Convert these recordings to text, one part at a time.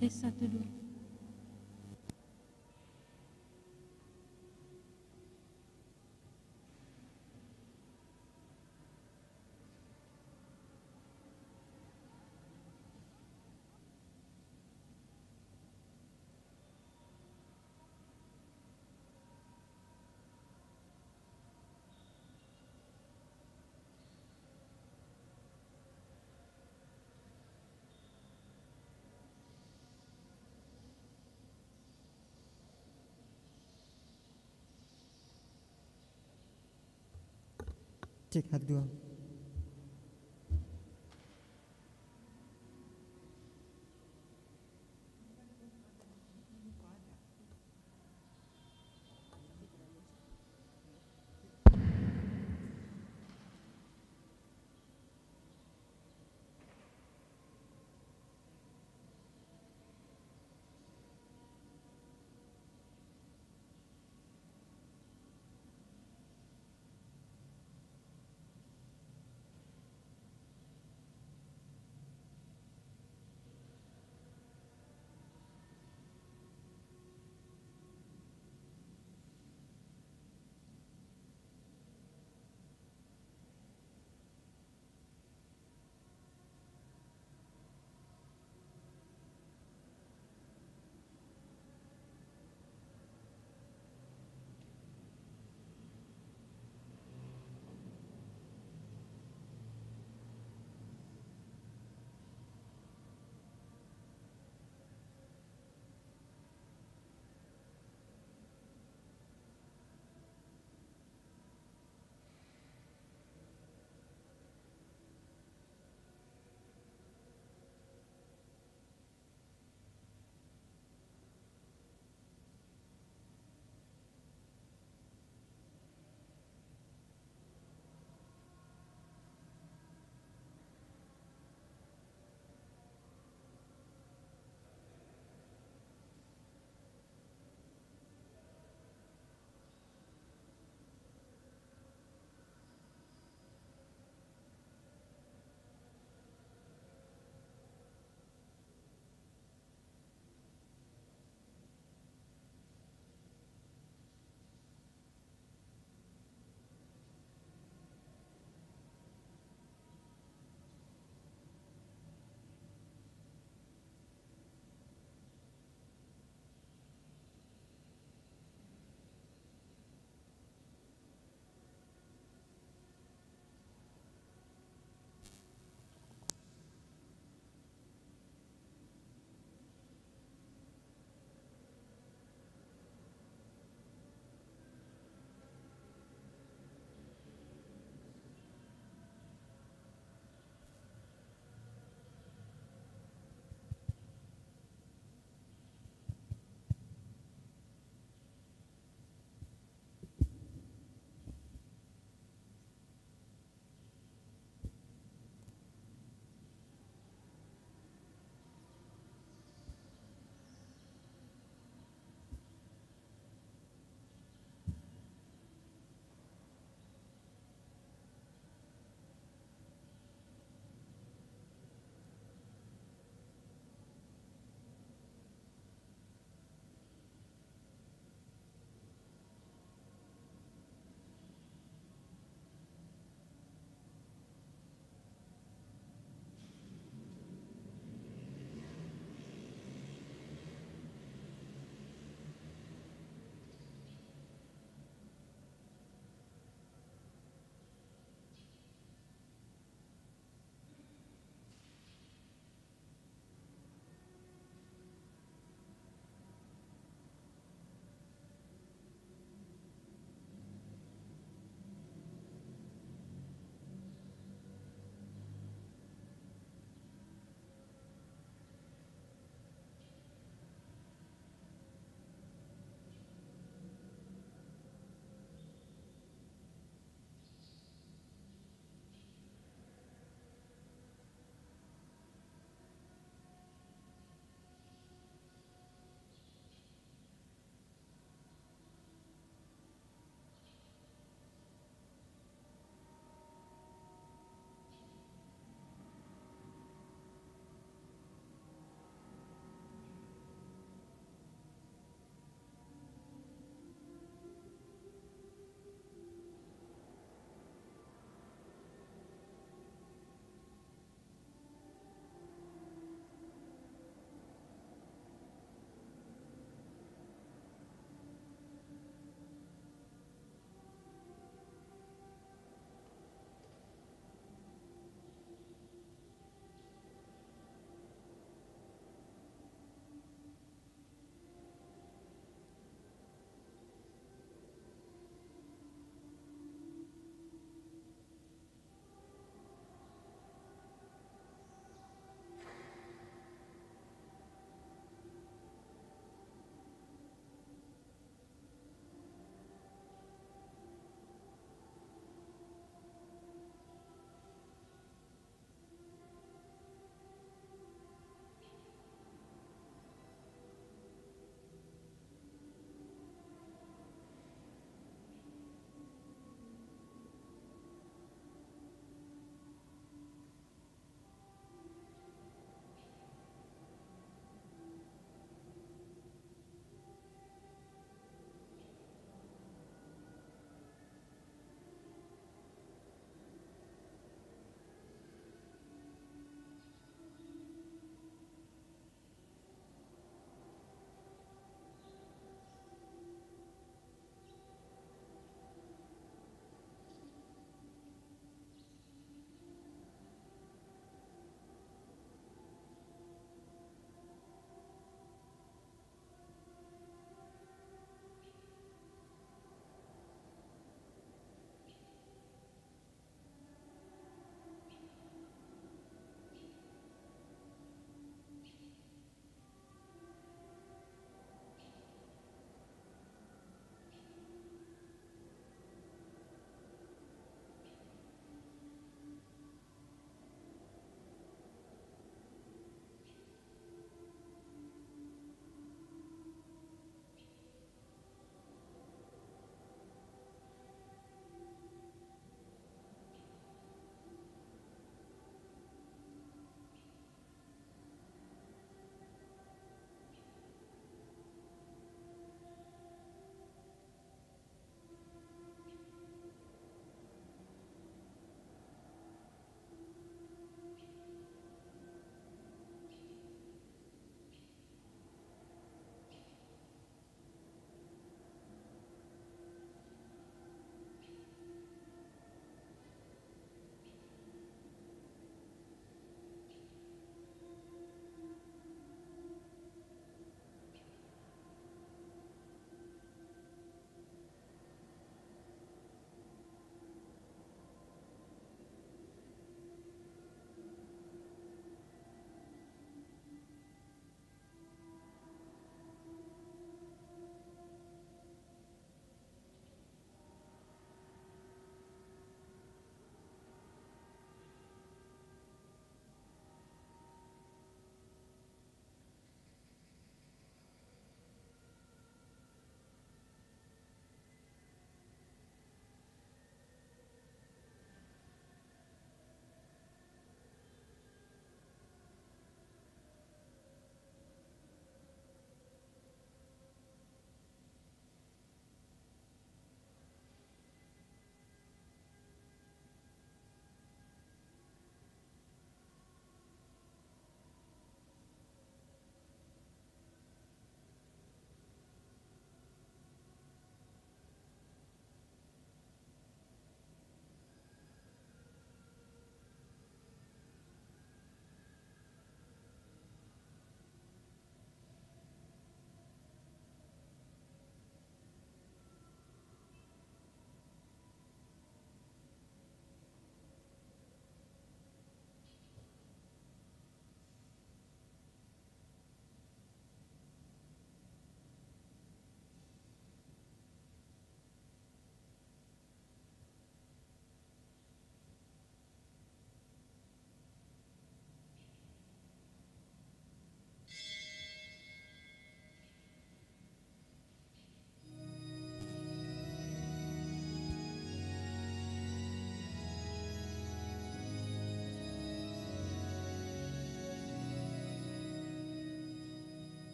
Tes 1, 2. Cek 1, 2.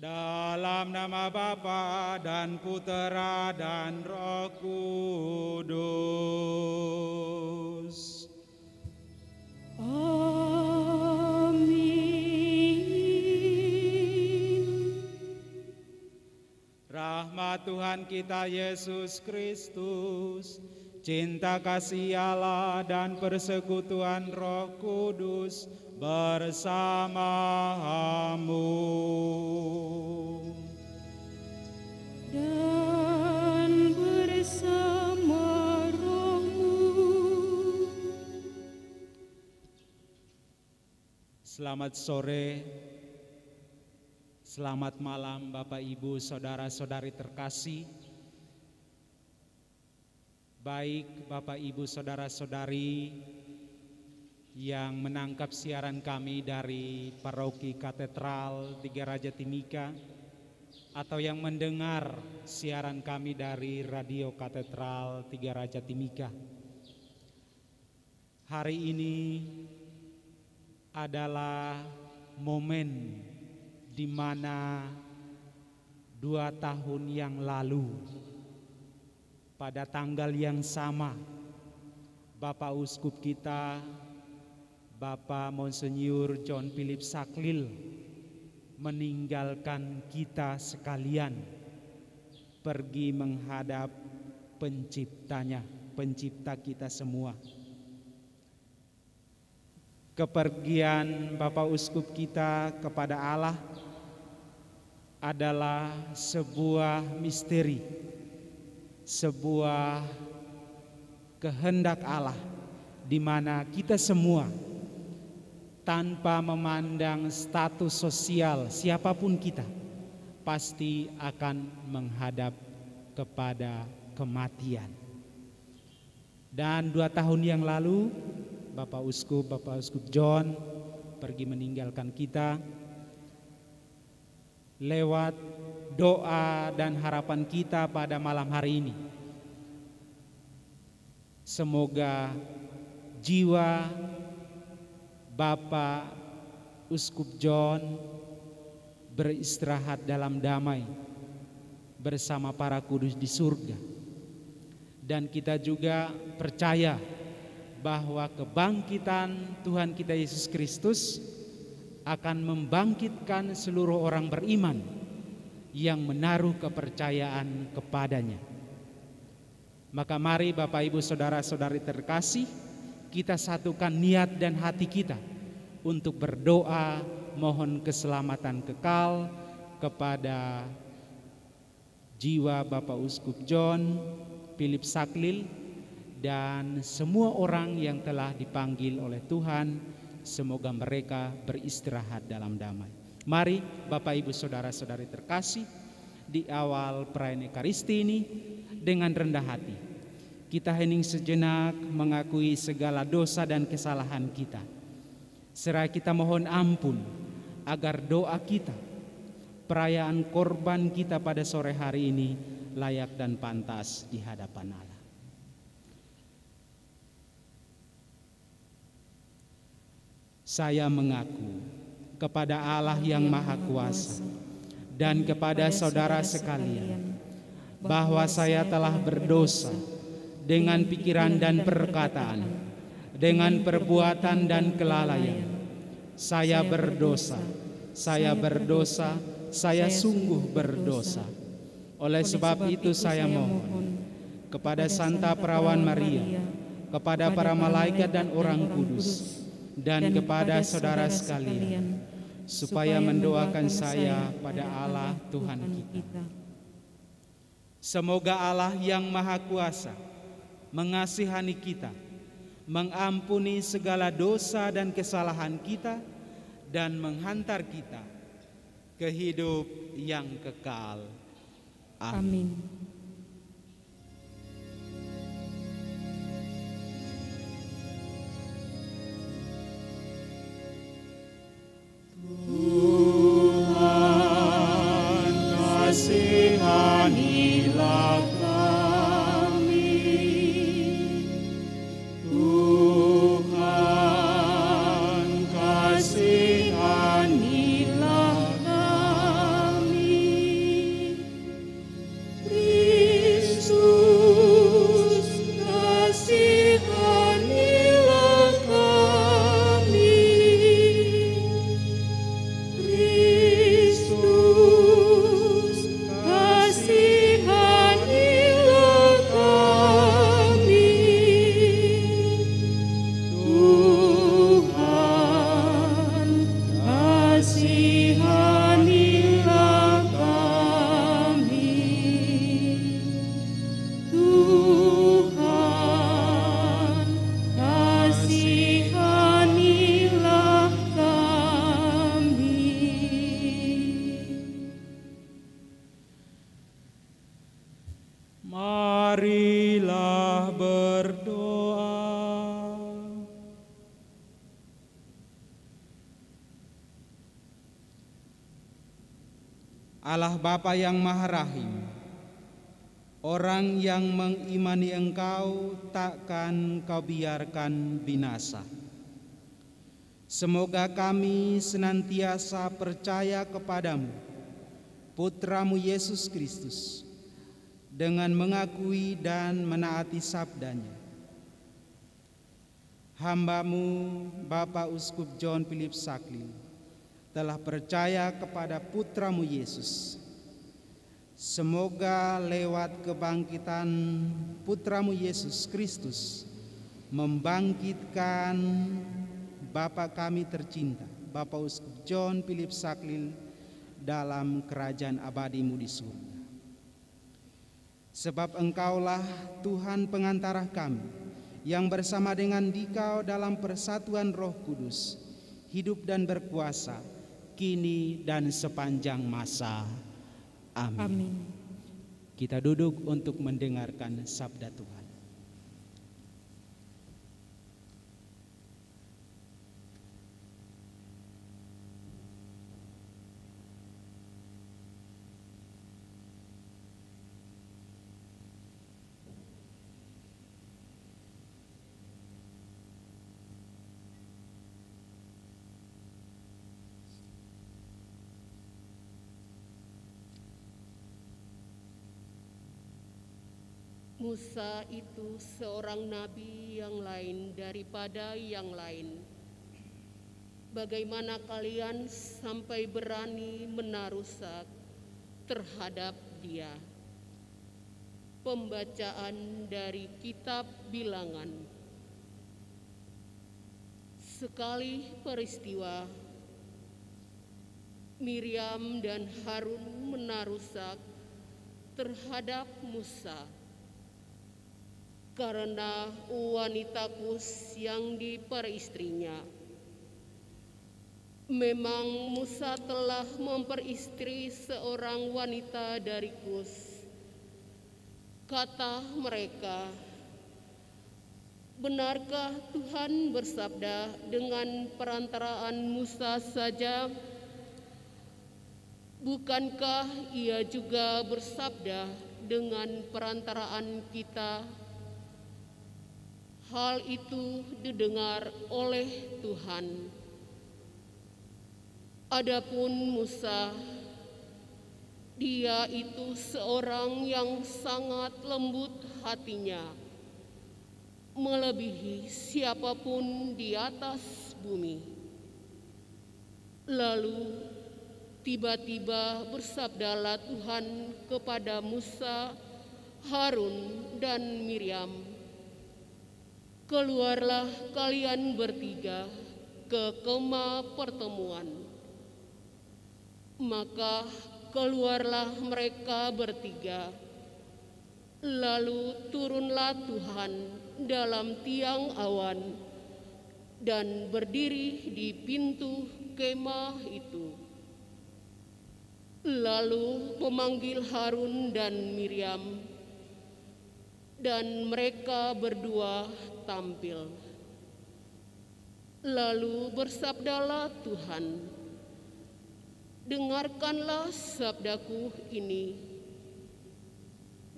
Dalam nama Bapa dan Putera dan Roh Kudus. Amin. Rahmat Tuhan kita Yesus Kristus, cinta kasih Allah dan persekutuan Roh Kudus bersamamu dan bersama rohmu. Selamat sore, selamat malam Bapak Ibu Saudara-saudari terkasih. Baik Bapak Ibu Saudara-saudari yang menangkap siaran kami dari Paroki Katedral Tiga Raja Timika atau yang mendengar siaran kami dari Radio Katedral Tiga Raja Timika. Hari ini adalah momen di mana 2 tahun yang lalu pada tanggal yang sama Bapak Uskup kita Bapak Monsinyur John Philip Saklil meninggalkan kita sekalian, pergi menghadap penciptanya, pencipta kita semua. Kepergian Bapak Uskup kita kepada Allah adalah sebuah misteri, sebuah kehendak Allah di mana kita semua tanpa memandang status sosial siapapun kita pasti akan menghadap kepada kematian. Dan 2 tahun yang lalu Bapak Uskup John pergi meninggalkan kita. Lewat doa dan harapan kita pada malam hari ini, semoga jiwa Bapak Uskup John beristirahat dalam damai bersama para kudus di surga. Dan kita juga percaya bahwa kebangkitan Tuhan kita Yesus Kristus akan membangkitkan seluruh orang beriman yang menaruh kepercayaan kepadanya. Maka mari Bapak Ibu Saudara-saudari terkasih, kita satukan niat dan hati kita untuk berdoa mohon keselamatan kekal kepada jiwa Bapak Uskup John Philip Saklil dan semua orang yang telah dipanggil oleh Tuhan. Semoga mereka beristirahat dalam damai. Mari Bapak Ibu Saudara-saudari terkasih, di awal perayaan Ekaristi ini dengan rendah hati kita hening sejenak mengakui segala dosa dan kesalahan kita. Seraya kita mohon ampun agar doa kita, perayaan korban kita pada sore hari ini layak dan pantas di hadapan Allah. Saya mengaku kepada Allah yang Maha Kuasa dan kepada saudara sekalian bahwa saya telah berdosa dengan pikiran dan perkataan, dengan perbuatan dan kelalaian. Saya berdosa, saya berdosa, saya sungguh berdosa. Oleh sebab itu saya mohon kepada Santa Perawan Maria, kepada para malaikat dan orang kudus, dan kepada saudara sekalian, supaya mendoakan saya pada Allah Tuhan kita. Semoga Allah yang Maha Kuasa mengasihani kita, mengampuni segala dosa dan kesalahan kita, dan menghantar kita ke hidup yang kekal. Amin. Tuhan, kasihanilah kami. Tuhan, kasihanilah kami. Marilah berdoa. Allah Bapa yang Maha Rahim, orang yang mengimani Engkau takkan Kau biarkan binasa. Semoga kami senantiasa percaya kepadamu, Putramu Yesus Kristus, dengan mengakui dan menaati sabdanya. Hambamu Bapak Uskup John Philip Saklil telah percaya kepada Putramu Yesus. Semoga lewat kebangkitan Putramu Yesus Kristus membangkitkan Bapa kami tercinta, Bapak Uskup John Philip Saklil, dalam kerajaan abadimu di surga. Sebab Engkaulah Tuhan pengantara kami, yang bersama dengan Dikau dalam persatuan Roh Kudus hidup dan berkuasa kini dan sepanjang masa. Amin. Amin. Kita duduk untuk mendengarkan sabda Tuhan. Musa itu seorang nabi yang lain daripada yang lain. Bagaimana kalian sampai berani menarusak terhadap dia? Pembacaan dari kitab Bilangan. Sekali peristiwa, Miriam dan Harun menarusak terhadap Musa. Karena wanita Kus yang diperistrinya. Memang Musa telah memperistri seorang wanita dari Kus. Kata mereka, benarkah Tuhan bersabda dengan perantaraan Musa saja? Bukankah ia juga bersabda dengan perantaraan kita? Hal itu didengar oleh Tuhan. Adapun Musa, dia itu seorang yang sangat lembut hatinya, melebihi siapapun di atas bumi. Lalu tiba-tiba bersabdalah Tuhan kepada Musa, Harun, dan Miriam, keluarlah kalian bertiga ke kemah pertemuan. Maka keluarlah mereka bertiga. Lalu turunlah Tuhan dalam tiang awan dan berdiri di pintu kemah itu. Lalu memanggil Harun dan Miriam, dan mereka berdua tampil. Lalu bersabdalah Tuhan, dengarkanlah sabdaku ini.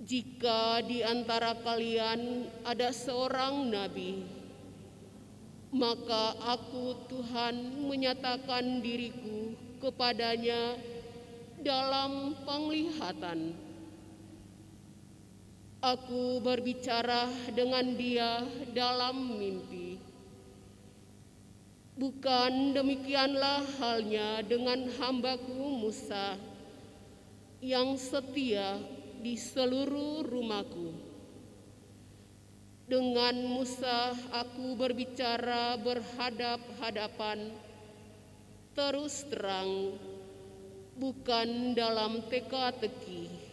Jika di antara kalian ada seorang nabi, maka aku Tuhan menyatakan diriku kepadanya dalam penglihatan. Aku berbicara dengan dia dalam mimpi. Bukan demikianlah halnya dengan hambaku Musa, yang setia di seluruh rumahku. Dengan Musa aku berbicara berhadap-hadapan, terus terang, bukan dalam teka-teki.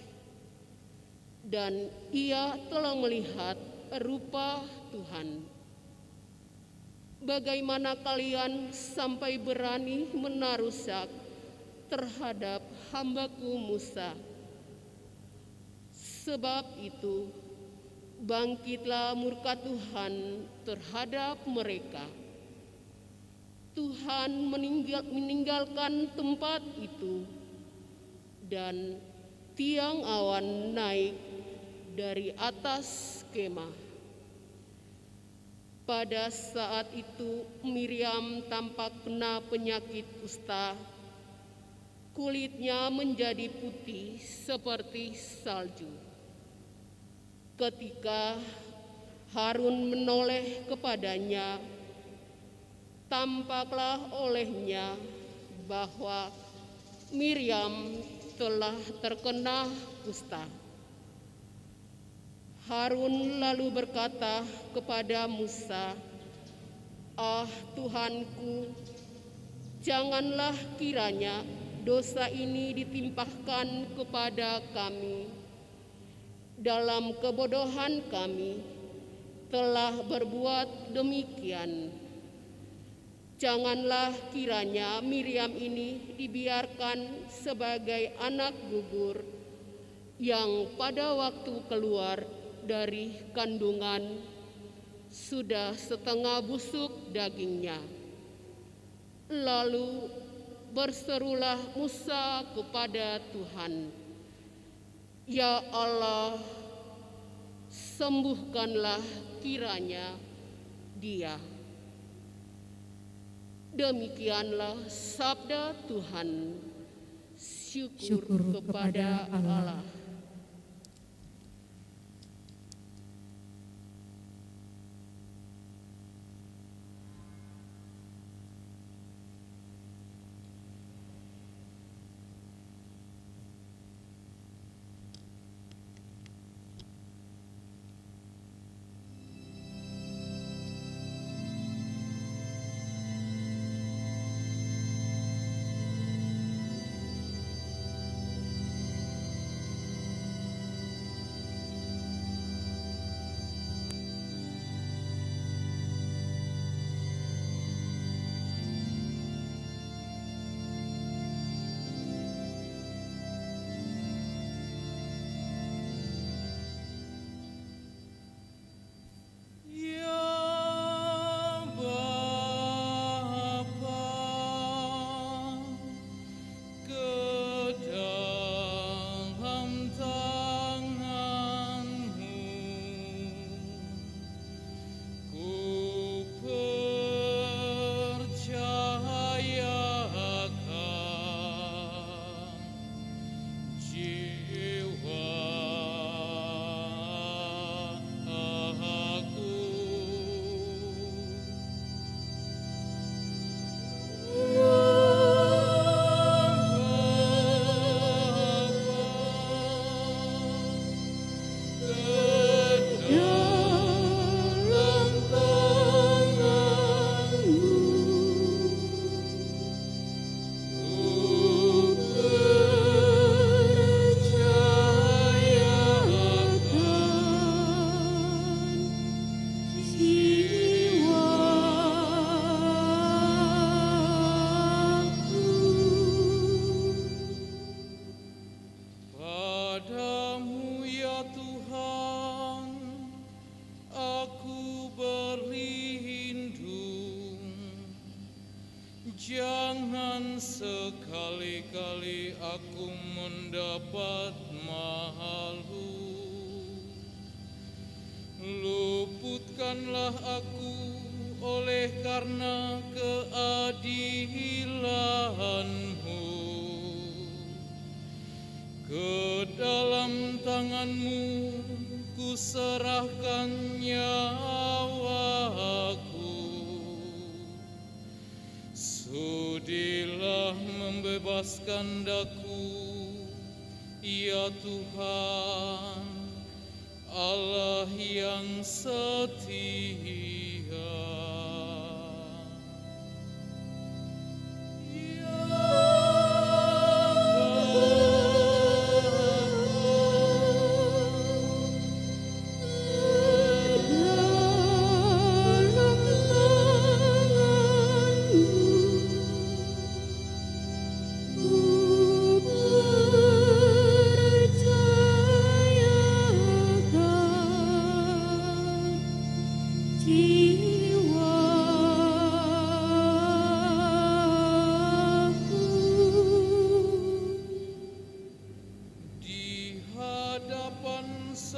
Dan ia telah melihat rupa Tuhan. Bagaimana kalian sampai berani menarusak terhadap hambaku Musa? Sebab itu Bangkitlah murka Tuhan terhadap mereka. Tuhan meninggalkan tempat itu, dan tiang awan naik dari atas kemah. Pada saat itu Miriam tampak kena penyakit kusta, kulitnya menjadi putih seperti salju. Ketika Harun menoleh kepadanya, tampaklah olehnya bahwa Miriam telah terkena kusta. Harun lalu berkata kepada Musa, "Ah Tuhanku, janganlah kiranya dosa ini ditimpahkan kepada kami. Dalam kebodohan kami telah berbuat demikian. Janganlah kiranya Miriam ini dibiarkan sebagai anak gugur yang pada waktu keluar dari kandungan sudah setengah busuk dagingnya." Lalu berserulah Musa kepada Tuhan, "Ya Allah, sembuhkanlah kiranya dia." Demikianlah sabda Tuhan. Syukur kepada Allah.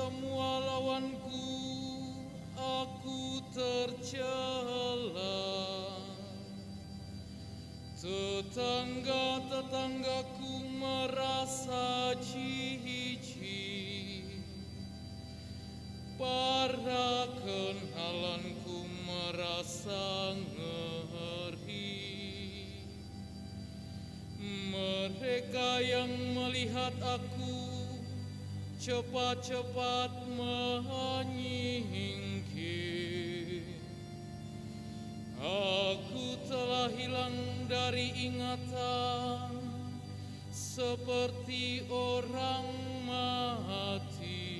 semua lawanku, aku tercela. Tetangga-tetanggaku merasa jijik, para kenalanku merasa ngeri. Mereka yang melihat aku cepat-cepat menyingkir. Aku telah hilang dari ingatan seperti orang mati.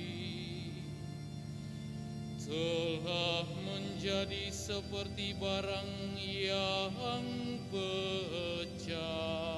Telah menjadi seperti barang yang pecah.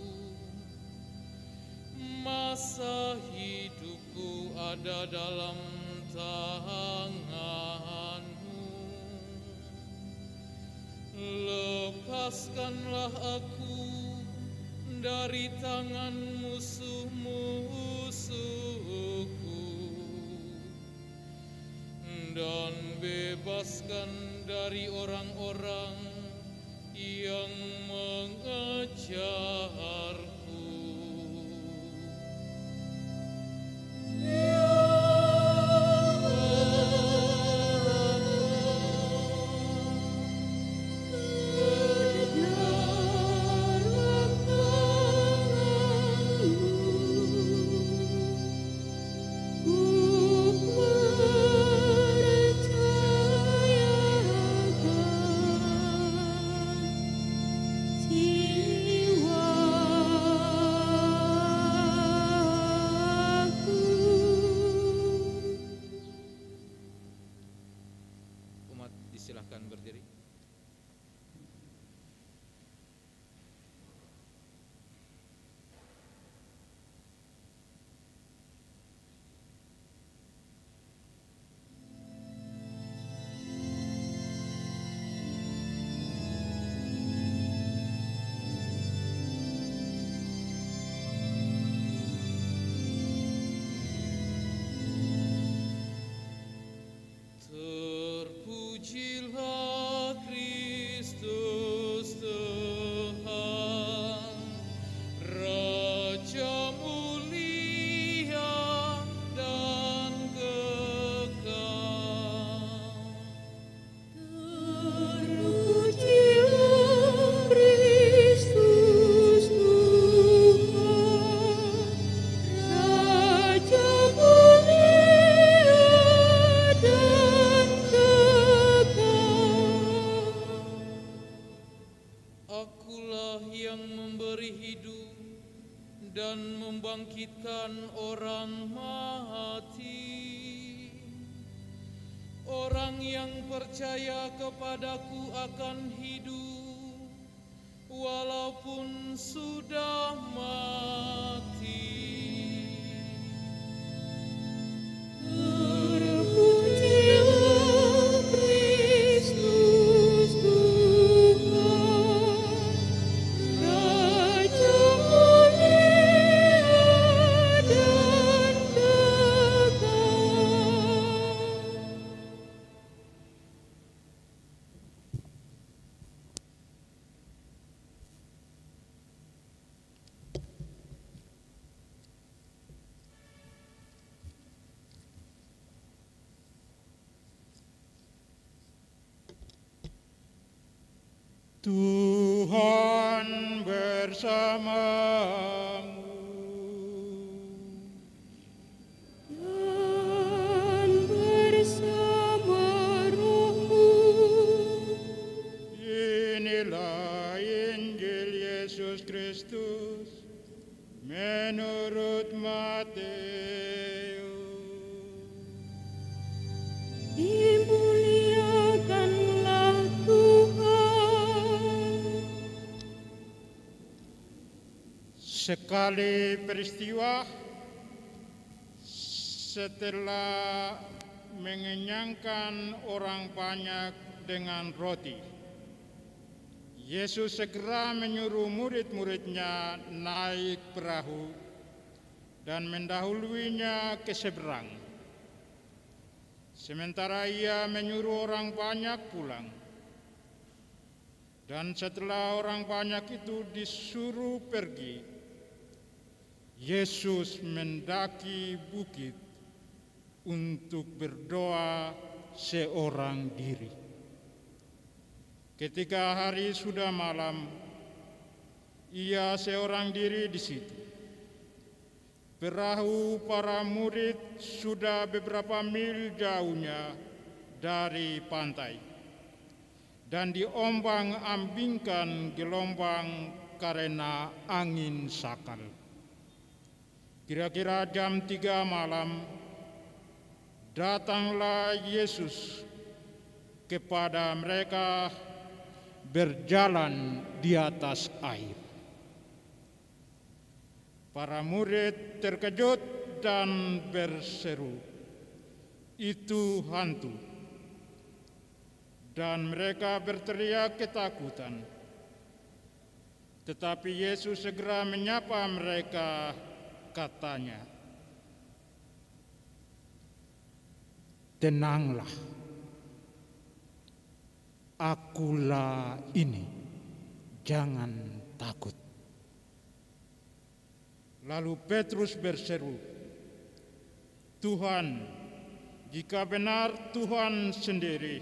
Kepadaku akan hidup walaupun sudah mati. Terpujilah Kristus Tuhan, Raja mulia dan kekal. Tuhan bersamamu. Dan bersama rohmu. Inilah Injil Yesus Kristus menurut Matius. Dimuliakanlah Tuhan. Sekali peristiwa setelah mengenyangkan orang banyak dengan roti, Yesus segera menyuruh murid-muridnya naik perahu dan mendahuluinya ke seberang. Sementara ia menyuruh orang banyak pulang. Dan setelah orang banyak itu disuruh pergi, Yesus mendaki bukit untuk berdoa seorang diri. Ketika hari sudah malam, ia seorang diri di situ. Perahu para murid sudah beberapa mil jauhnya dari pantai, dan diombang-ambingkan gelombang karena angin sakal. Kira-kira jam 3 malam, datanglah Yesus kepada mereka berjalan di atas air. Para murid terkejut dan berseru, "Itu hantu!" Dan mereka berteriak ketakutan. Tetapi Yesus segera menyapa mereka, katanya, "Tenanglah, Akulah ini, jangan takut." Lalu Petrus berseru, "Tuhan, jika benar Tuhan sendiri,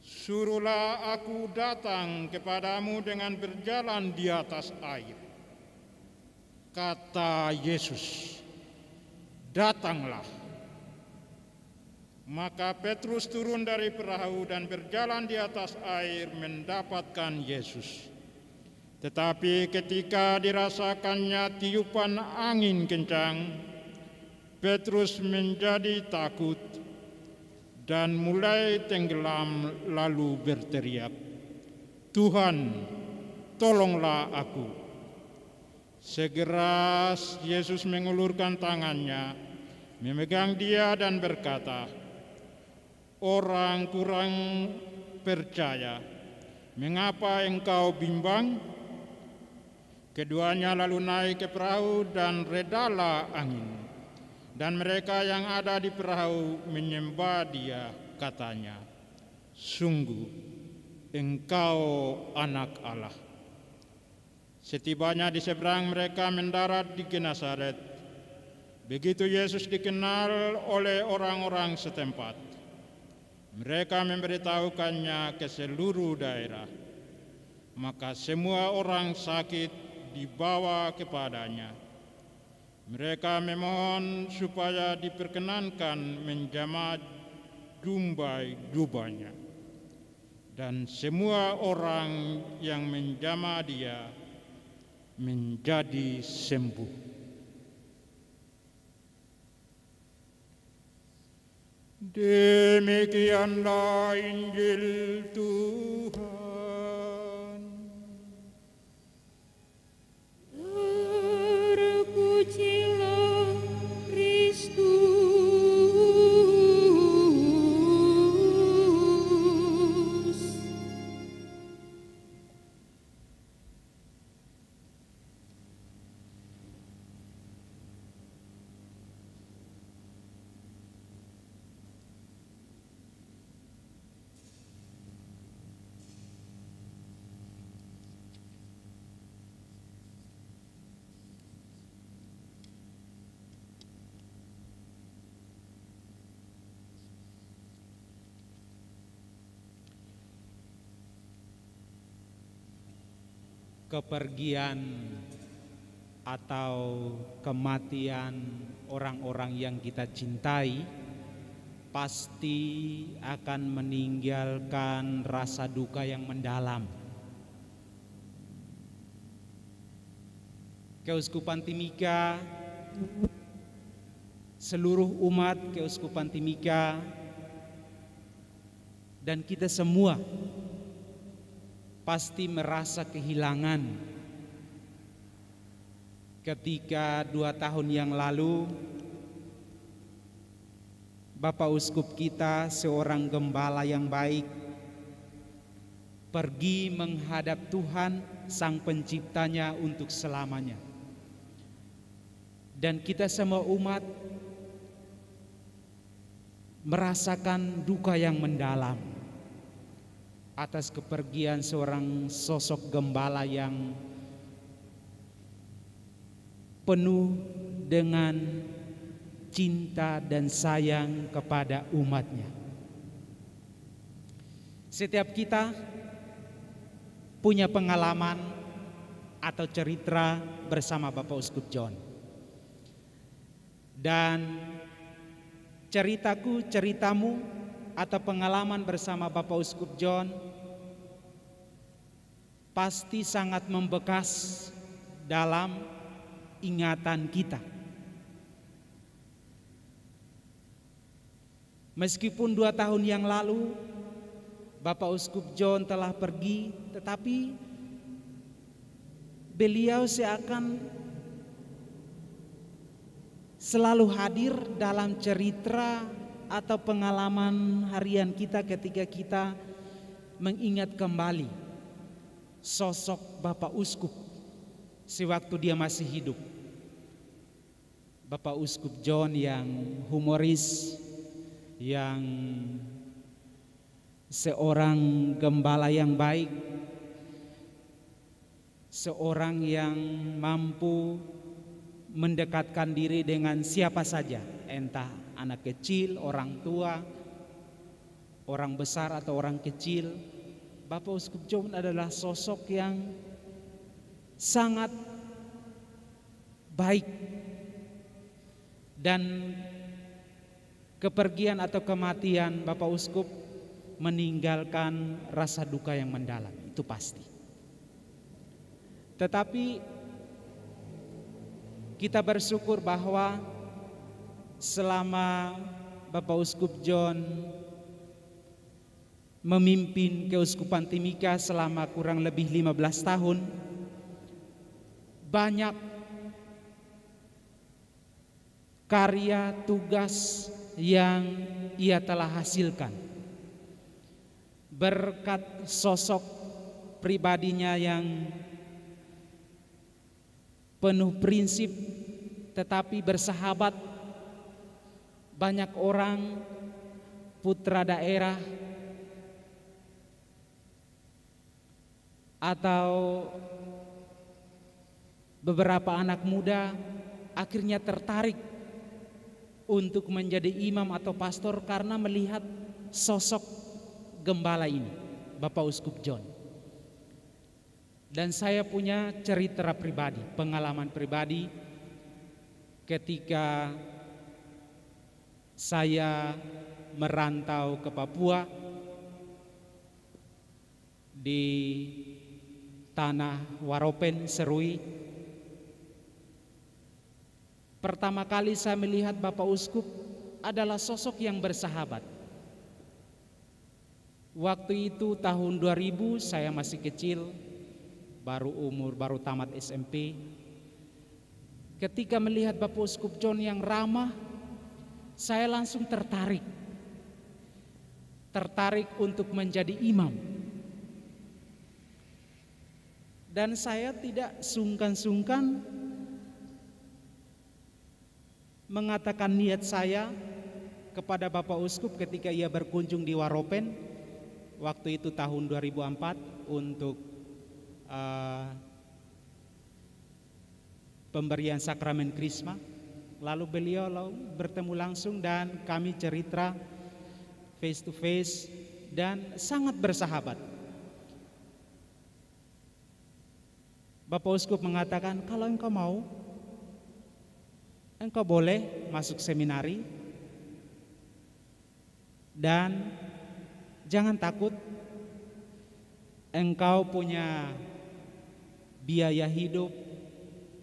suruhlah aku datang kepadamu dengan berjalan di atas air." Kata Yesus, "Datanglah." Maka Petrus turun dari perahu dan berjalan di atas air mendapatkan Yesus. Tetapi ketika dirasakannya tiupan angin kencang, Petrus menjadi takut dan mulai tenggelam, lalu berteriak, "Tuhan, tolonglah aku." Segera Yesus mengulurkan tangannya, memegang dia dan berkata, "Orang kurang percaya, mengapa engkau bimbang?" Keduanya lalu naik ke perahu dan redalah angin. Dan mereka yang ada di perahu menyembah dia, katanya, "Sungguh, engkau anak Allah." Setibanya di seberang, mereka mendarat di Genesaret. Begitu Yesus dikenal oleh orang-orang setempat. Mereka memberitahukannya ke seluruh daerah. Maka semua orang sakit dibawa kepadanya. Mereka memohon supaya diperkenankan menjamah jubahnya. Dan semua orang yang menjamah dia menjadi sembuh. Demikianlah Injil Tuhan. Terpujilah Kristus. kepergian atau kematian orang-orang yang kita cintai pasti akan meninggalkan rasa duka yang mendalam. Keuskupan Timika, seluruh umat Keuskupan Timika dan kita semua pasti merasa kehilangan ketika 2 tahun yang lalu Bapak Uskup kita, seorang gembala yang baik, pergi menghadap Tuhan Sang Penciptanya untuk selamanya. Dan kita semua umat merasakan duka yang mendalam atas kepergian seorang sosok gembala yang penuh dengan cinta dan sayang kepada umatnya. Setiap kita punya pengalaman atau cerita bersama Bapak Uskup John. Dan ceritaku, ceritamu atau pengalaman bersama Bapak Uskup John pasti sangat membekas dalam ingatan kita. Meskipun 2 tahun yang lalu Bapak Uskup John telah pergi, tetapi beliau seakan selalu hadir dalam cerita atau pengalaman harian kita ketika kita mengingat kembali sosok Bapak Uskup sewaktu dia masih hidup. Bapak Uskup John yang humoris, yang seorang gembala yang baik, seorang yang mampu mendekatkan diri dengan siapa saja, entah anak kecil, orang tua, orang besar atau orang kecil. Bapak Uskup John adalah sosok yang sangat baik, dan kepergian atau kematian Bapak Uskup meninggalkan rasa duka yang mendalam, itu pasti. Tetapi kita bersyukur bahwa selama Bapak Uskup John memimpin Keuskupan Timika selama kurang lebih 15 tahun, banyak karya tugas yang ia telah hasilkan berkat sosok pribadinya yang penuh prinsip tetapi bersahabat. Banyak orang, putra daerah atau beberapa anak muda akhirnya tertarik untuk menjadi imam atau pastor karena melihat sosok gembala ini, Bapak Uskup John. Dan saya punya cerita pribadi, pengalaman pribadi ketika saya merantau ke Papua di tanah Waropen, Serui. Pertama kali saya melihat Bapak Uskup adalah sosok yang bersahabat. Waktu itu tahun 2000, saya masih kecil, baru tamat SMP. Ketika melihat Bapak Uskup John yang ramah, saya langsung tertarik untuk menjadi imam. Dan saya tidak sungkan-sungkan mengatakan niat saya kepada Bapak Uskup ketika ia berkunjung di Waropen waktu itu tahun 2004 untuk pemberian sakramen krisma. Lalu beliau bertemu langsung dan kami cerita face to face dan sangat bersahabat. Bapak Uskup mengatakan, kalau engkau mau, engkau boleh masuk seminari dan jangan takut, engkau punya biaya hidup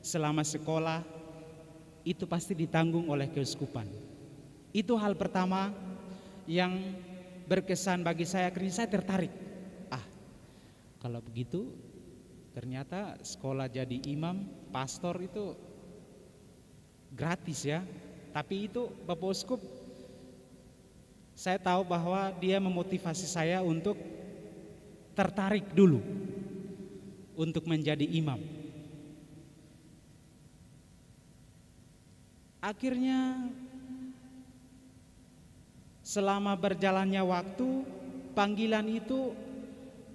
selama sekolah itu pasti ditanggung oleh keuskupan. Itu hal pertama yang berkesan bagi saya, karena saya tertarik. Ah, kalau begitu ternyata sekolah jadi imam, pastor itu gratis ya. Tapi itu Bapak Uskup, saya tahu bahwa dia memotivasi saya untuk tertarik dulu untuk menjadi imam. Akhirnya selama berjalannya waktu, panggilan itu,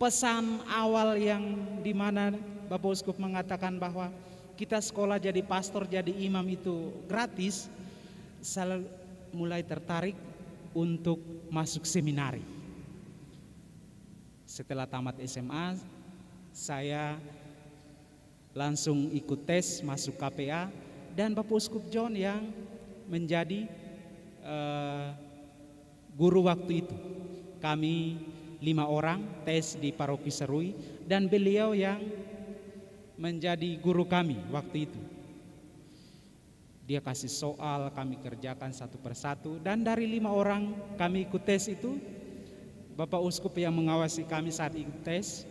pesan awal yang dimana Bapak Uskup mengatakan bahwa kita sekolah jadi pastor, jadi imam itu gratis, saya mulai tertarik untuk masuk seminari. Setelah tamat SMA, saya langsung ikut tes masuk KPA, dan Bapak Uskup John yang menjadi guru waktu itu. Kami 5 orang tes di Paroki Serui, dan beliau yang menjadi guru kami waktu itu. Dia kasih soal, kami kerjakan satu persatu, dan dari 5 orang kami ikut tes itu, Bapak Uskup yang mengawasi kami saat ikut tes.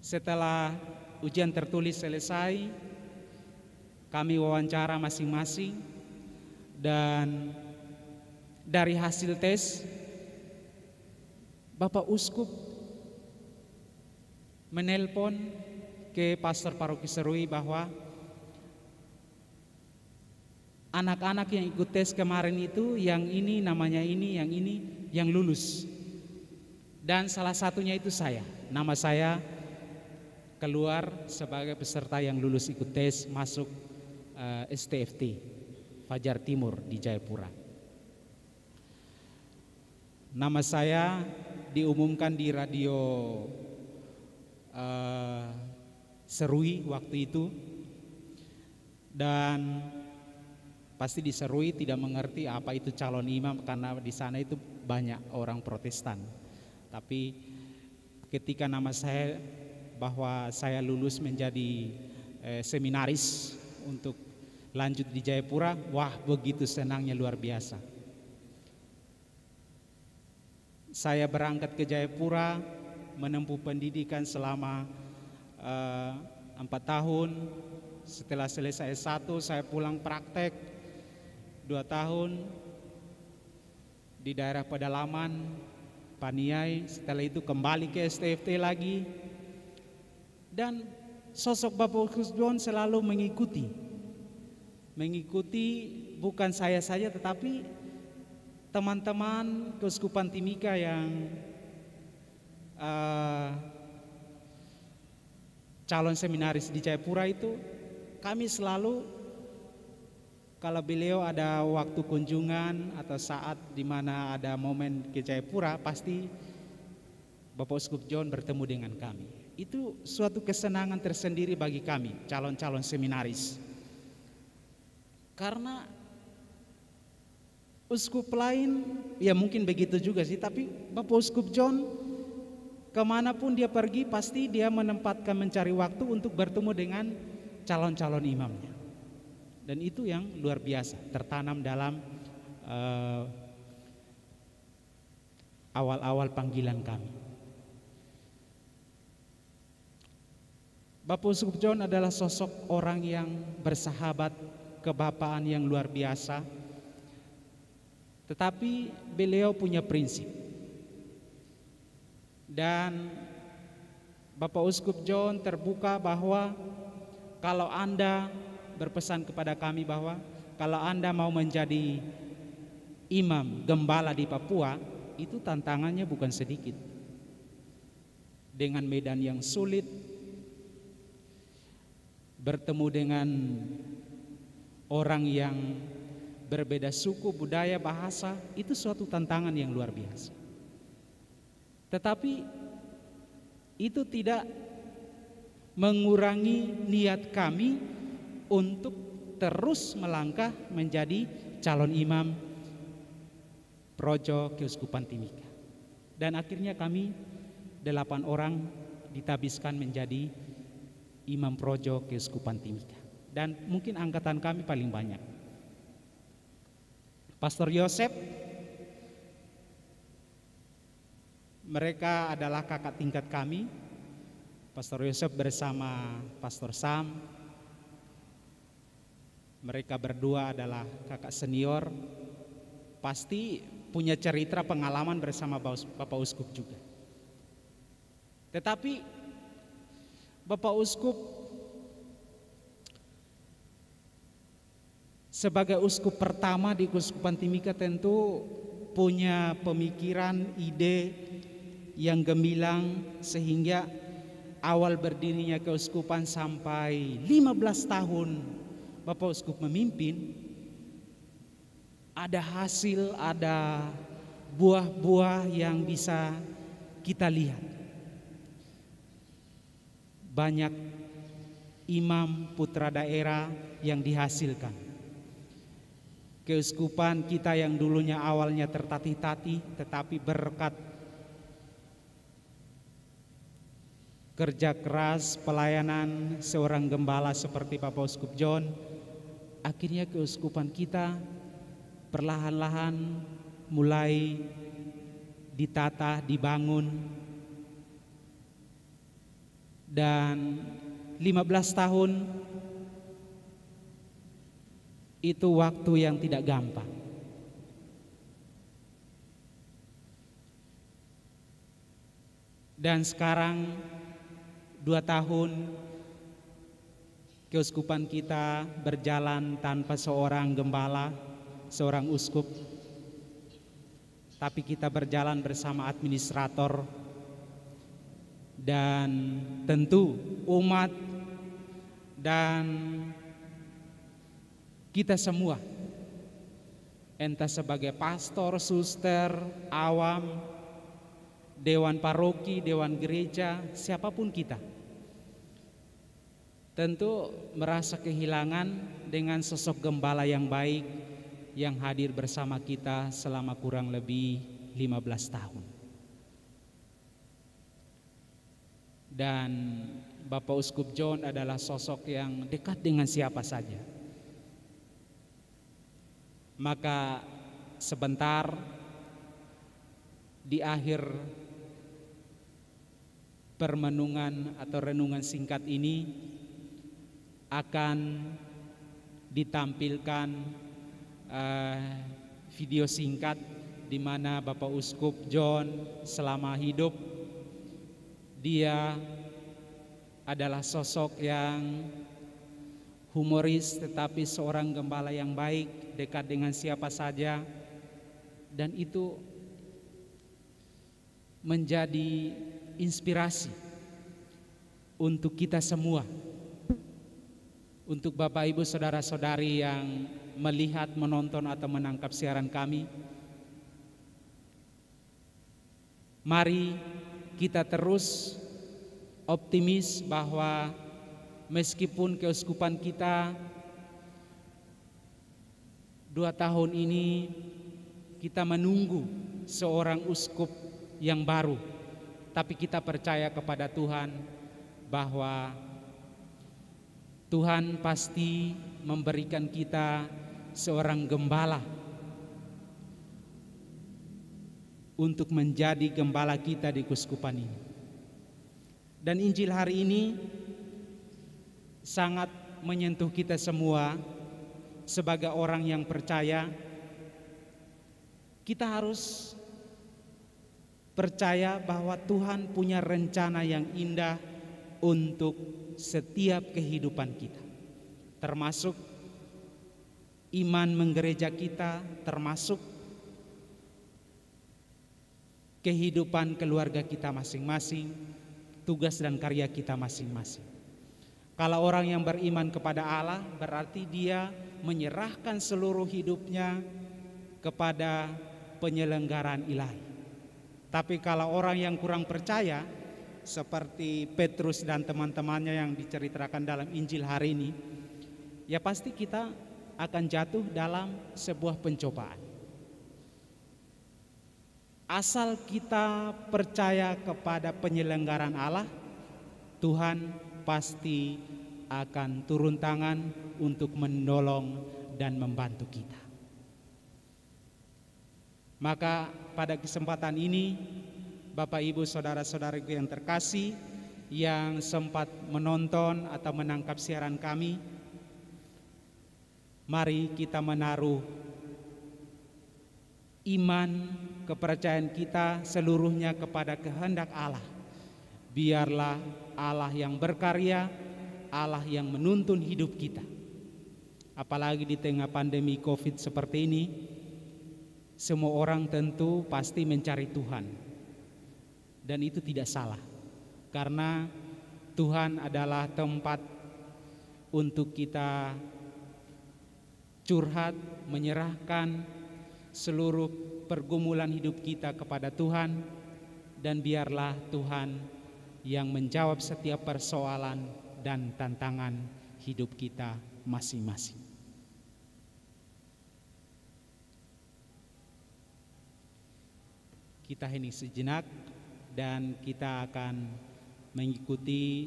Setelah ujian tertulis selesai, kami wawancara masing-masing, dan dari hasil tes, Bapak Uskup menelpon ke Pastor Paroki Serui bahwa anak-anak yang ikut tes kemarin itu, yang ini namanya ini, yang lulus. Dan salah satunya itu saya, nama saya keluar sebagai peserta yang lulus ikut tes masuk STFT Fajar Timur di Jayapura. Nama saya diumumkan di radio Serui waktu itu, dan pasti di Serui tidak mengerti apa itu calon imam karena di sana itu banyak orang Protestan. Tapi ketika nama saya bahwa saya lulus menjadi seminaris untuk lanjut di Jayapura, wah begitu senangnya luar biasa. Saya berangkat ke Jayapura, menempuh pendidikan selama 4 tahun. Setelah selesai S1 saya pulang praktek 2 tahun di daerah pedalaman Paniai. Setelah itu kembali ke STFT lagi, dan sosok Bapak Kusdon selalu mengikuti bukan saya saja, tetapi teman-teman Keuskupan Timika yang calon seminaris di Jayapura itu. Kami selalu, kalau beliau ada waktu kunjungan atau saat dimana ada momen ke Jayapura, pasti Bapak Uskup John bertemu dengan kami. Itu suatu kesenangan tersendiri bagi kami calon-calon seminaris, karena uskup lain ya mungkin begitu juga sih, tapi Bapak Uskup John kemanapun dia pergi pasti dia menempatkan mencari waktu untuk bertemu dengan calon-calon imamnya. Dan itu yang luar biasa tertanam dalam awal-awal panggilan kami. Bapak Uskup John adalah sosok orang yang bersahabat, kebapaan yang luar biasa, tetapi beliau punya prinsip. Dan Bapak Uskup John terbuka bahwa kalau Anda berpesan kepada kami bahwa kalau Anda mau menjadi imam gembala di Papua, itu tantangannya bukan sedikit. Dengan medan yang sulit, bertemu dengan orang yang berbeda suku, budaya, bahasa, itu suatu tantangan yang luar biasa. Tetapi itu tidak mengurangi niat kami untuk terus melangkah menjadi calon imam Projo Keuskupan Timika. Dan akhirnya kami 8 orang ditabiskan menjadi imam Projo Keuskupan Timika. Dan mungkin angkatan kami paling banyak. Pastor Yosep, mereka adalah kakak tingkat kami. Pastor Yosep bersama Pastor Sam, mereka berdua adalah kakak senior. Pasti punya cerita pengalaman bersama Bapak Uskup juga. Tetapi Bapak Uskup sebagai uskup pertama di Keuskupan Timika tentu punya pemikiran, ide yang gemilang, sehingga awal berdirinya keuskupan sampai 15 tahun Bapak Uskup memimpin, ada hasil, ada buah-buah yang bisa kita lihat. Banyak imam putra daerah yang dihasilkan. Keuskupan kita yang dulunya awalnya tertatih-tatih, tetapi berkat kerja keras pelayanan seorang gembala seperti Bapak Uskup John, akhirnya keuskupan kita perlahan-lahan mulai ditata, dibangun. Dan 15 tahun itu waktu yang tidak gampang. Dan sekarang 2 tahun keuskupan kita berjalan tanpa seorang gembala, seorang uskup. Tapi kita berjalan bersama administrator. Dan tentu umat dan kita semua, entah sebagai pastor, suster, awam, dewan paroki, dewan gereja, siapapun kita, tentu merasa kehilangan dengan sosok gembala yang baik yang hadir bersama kita selama kurang lebih 15 tahun. Dan Bapak Uskup John adalah sosok yang dekat dengan siapa saja. Maka sebentar di akhir permenungan atau renungan singkat ini akan ditampilkan video singkat di mana Bapak Uskup John selama hidup dia adalah sosok yang humoris, tetapi seorang gembala yang baik, dekat dengan siapa saja, dan itu menjadi inspirasi untuk kita semua, untuk Bapak Ibu saudara-saudari yang melihat, menonton atau menangkap siaran kami. Mari kita terus optimis bahwa meskipun keuskupan kita 2 tahun ini kita menunggu seorang uskup yang baru, tapi kita percaya kepada Tuhan bahwa Tuhan pasti memberikan kita seorang gembala untuk menjadi gembala kita di keuskupan ini. Dan Injil hari ini sangat menyentuh kita semua. Sebagai orang yang percaya, kita harus percaya bahwa Tuhan punya rencana yang indah untuk setiap kehidupan kita, termasuk iman menggereja kita, termasuk kehidupan keluarga kita masing-masing, tugas dan karya kita masing-masing. Kalau orang yang beriman kepada Allah, berarti dia menyerahkan seluruh hidupnya kepada penyelenggaraan ilahi. Tapi kalau orang yang kurang percaya, seperti Petrus dan teman-temannya yang diceritakan dalam Injil hari ini, ya pasti kita akan jatuh dalam sebuah pencobaan. Asal kita percaya kepada penyelenggaraan Allah, Tuhan pasti akan turun tangan untuk menolong dan membantu kita. Maka pada kesempatan ini, Bapak, Ibu, Saudara-saudariku yang terkasih, yang sempat menonton atau menangkap siaran kami, mari kita menaruh iman, kepercayaan kita seluruhnya kepada kehendak Allah. Biarlah Allah yang berkarya, Allah yang menuntun hidup kita. Apalagi di tengah pandemi COVID seperti ini, semua orang tentu pasti mencari Tuhan. Dan itu tidak salah, karena Tuhan adalah tempat untuk kita curhat, menyerahkan seluruh pergumulan hidup kita kepada Tuhan, dan biarlah Tuhan yang menjawab setiap persoalan dan tantangan hidup kita masing-masing. Kita hening sejenak, dan kita akan mengikuti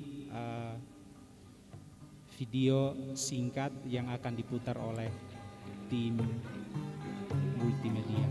video singkat yang akan diputar oleh tim multimedia.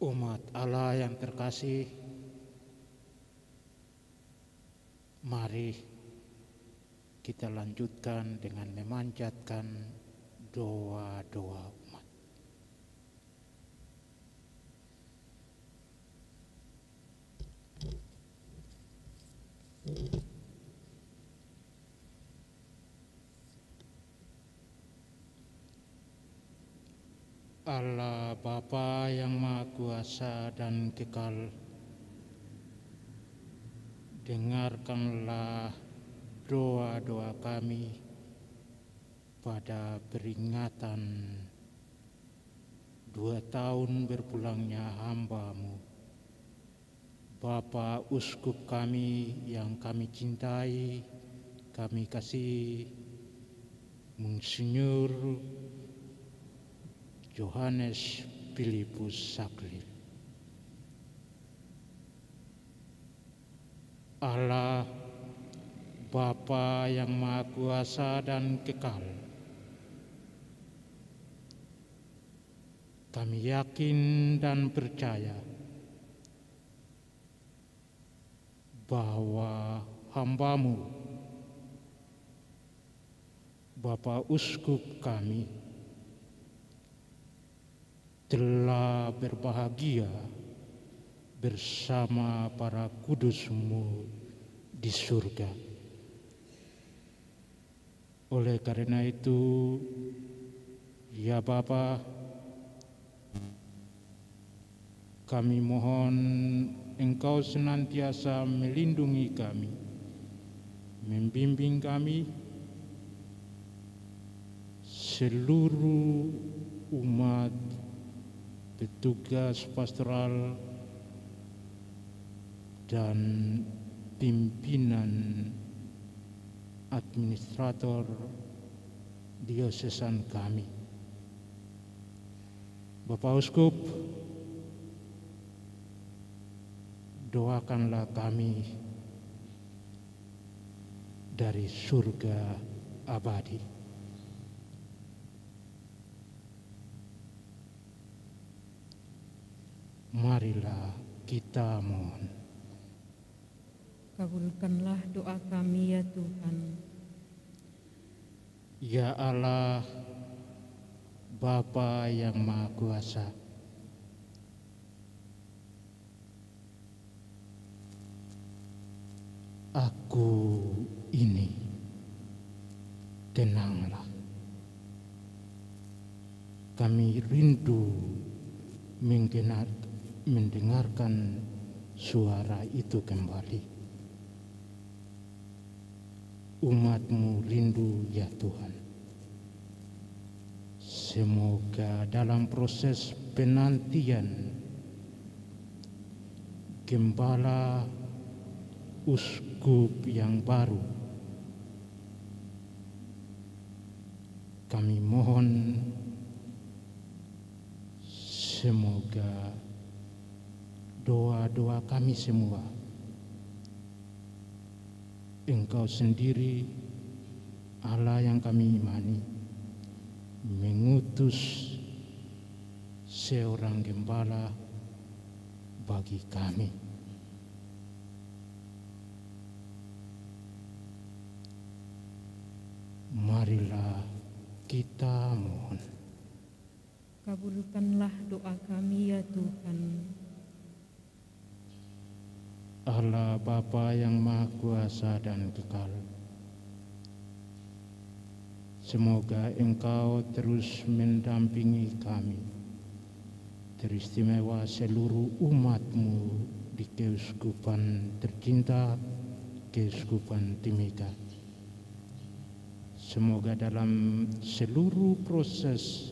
Umat Allah yang terkasih, mari kita lanjutkan dengan memanjatkan doa-doa umat. Allah Bapa yang Maha Kuasa dan Kekal, dengarkanlah doa-doa kami pada peringatan 2 tahun berpulangnya hamba-Mu, Bapa Uskup kami yang kami cintai, kami kasihi, Monsinyur John Philip Saklil. Allah Bapa yang Maha Kuasa dan Kekal, kami yakin dan percaya bahwa hamba-Mu, Bapa Uskup kami, telah berbahagia bersama para kudus-Mu di surga. Oleh karena itu, ya Bapa, kami mohon Engkau senantiasa melindungi kami, membimbing kami, seluruh umat, petugas pastoral, dan pimpinan administrator diosesan kami. Bapak Uskup, doakanlah kami dari surga abadi. Marilah kita mohon. Kabulkanlah doa kami, ya Tuhan. Ya Allah, Bapa yang Maha Kuasa, aku ini, tenanglah. Kami rindu mendengarkan suara itu kembali. Umat-Mu rindu, ya Tuhan. Semoga dalam proses penantian gembala uskup yang baru, kami mohon semoga doa-doa kami semua Engkau sendiri, Allah yang kami imani, mengutus seorang gembala bagi kami. Marilah kita mohon. Kabulkanlah doa kami, ya Tuhan. Allah Bapa yang Maha Kuasa dan Kekal, semoga Engkau terus mendampingi kami, teristimewa seluruh umat-Mu di Keuskupan tercinta, Keuskupan Timika. Semoga dalam seluruh proses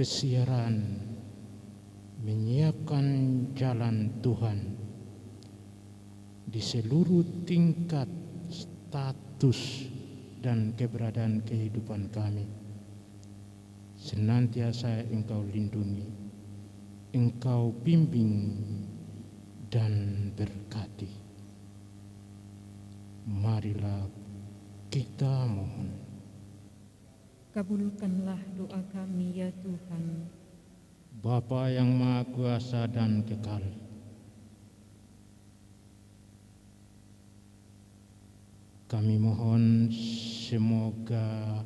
pesiaran menyiapkan jalan Tuhan di seluruh tingkat status dan keberadaan kehidupan kami, senantiasa Engkau lindungi, Engkau bimbing dan berkati. Marilah kita mohon. kabulkanlah doa kami ya Tuhan. Bapa yang Maha Kuasa dan Kekal. Kami mohon semoga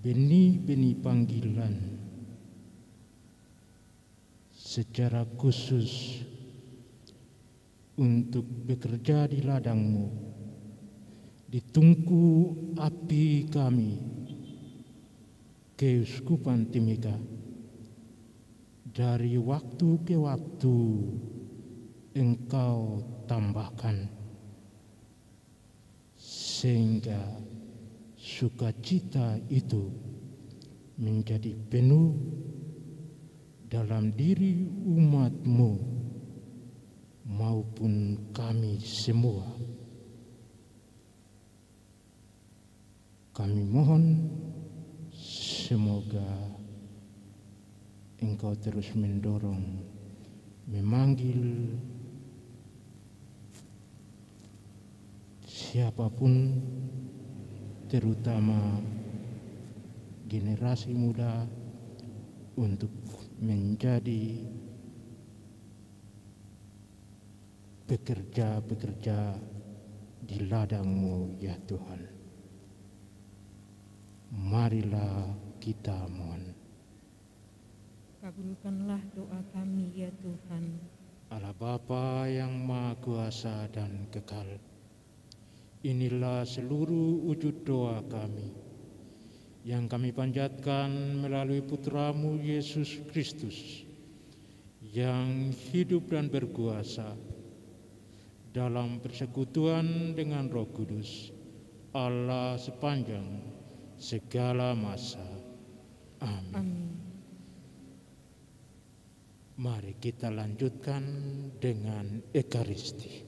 benih-benih panggilan secara khusus untuk bekerja di ladang-Mu ditungku api kami Keuskupan Timika dari waktu ke waktu Engkau tambahkan sehingga sukacita itu menjadi penuh dalam diri umat-Mu maupun kami semua. Kami mohon semoga Engkau terus mendorong, memanggil siapapun, terutama generasi muda, untuk menjadi bekerja-bekerja di ladang-Mu ya Tuhan. Marilah kita mohon. Kabulkanlah doa kami ya Tuhan. Allah Bapa yang Maha Kuasa dan Kekal, inilah seluruh wujud doa kami yang kami panjatkan melalui Putra-Mu Yesus Kristus yang hidup dan berkuasa dalam persekutuan dengan Roh Kudus, Allah sepanjang segala masa. Amin. Amin. Mari kita lanjutkan dengan Ekaristi.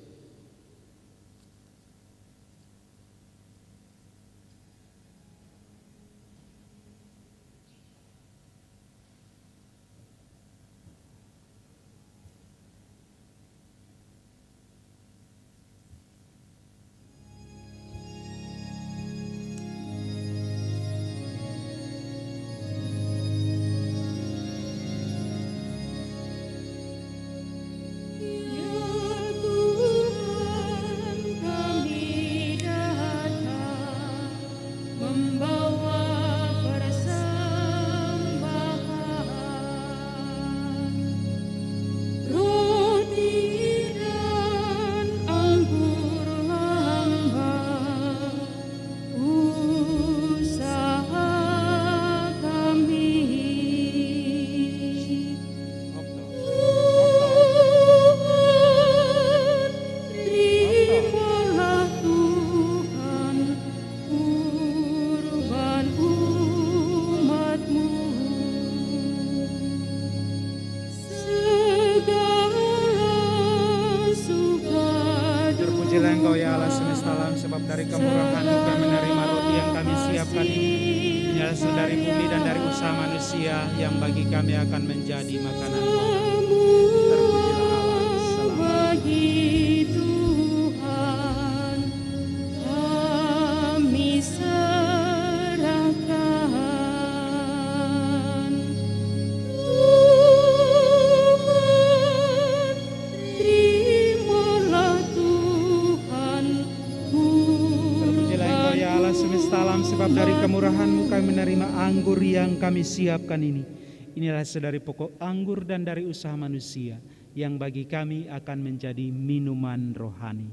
Anggur yang kami siapkan ini, inilah sedari pokok anggur dan dari usaha manusia yang bagi kami akan menjadi minuman rohani.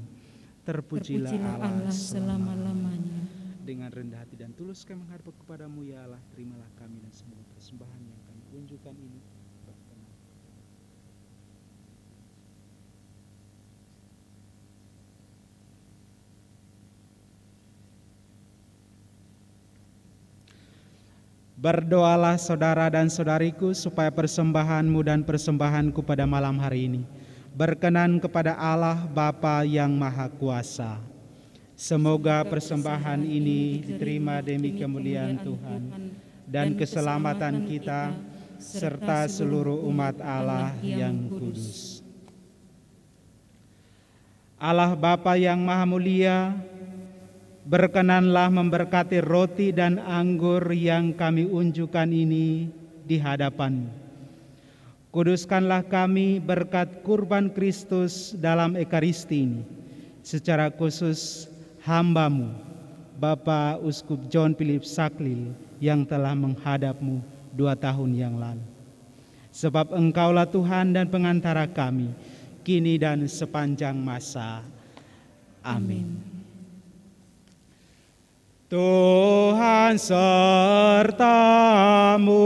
Terpujilah Allah selama-lamanya. Dengan rendah hati dan tulus kami menghadap kepada-Mu ya Allah, terimalah kami dan semua persembahan yang kami unjukkan ini. Berdoalah saudara dan saudariku supaya persembahanmu dan persembahanku pada malam hari ini berkenan kepada Allah Bapa yang Maha Kuasa. Semoga persembahan ini diterima demi kemuliaan Tuhan dan keselamatan kita serta seluruh umat Allah yang kudus. Allah Bapa yang Maha Mulia, berkenanlah memberkati roti dan anggur yang kami unjukkan ini di hadapan. Kuduskanlah kami berkat kurban Kristus dalam Ekaristi ini, secara khusus hambamu, Bapak Uskup John Philip Saklil, yang telah menghadapmu 2 tahun yang lalu. Sebab Engkaulah Tuhan dan pengantara kami, kini dan sepanjang masa. Amin. Tuhan sertamu.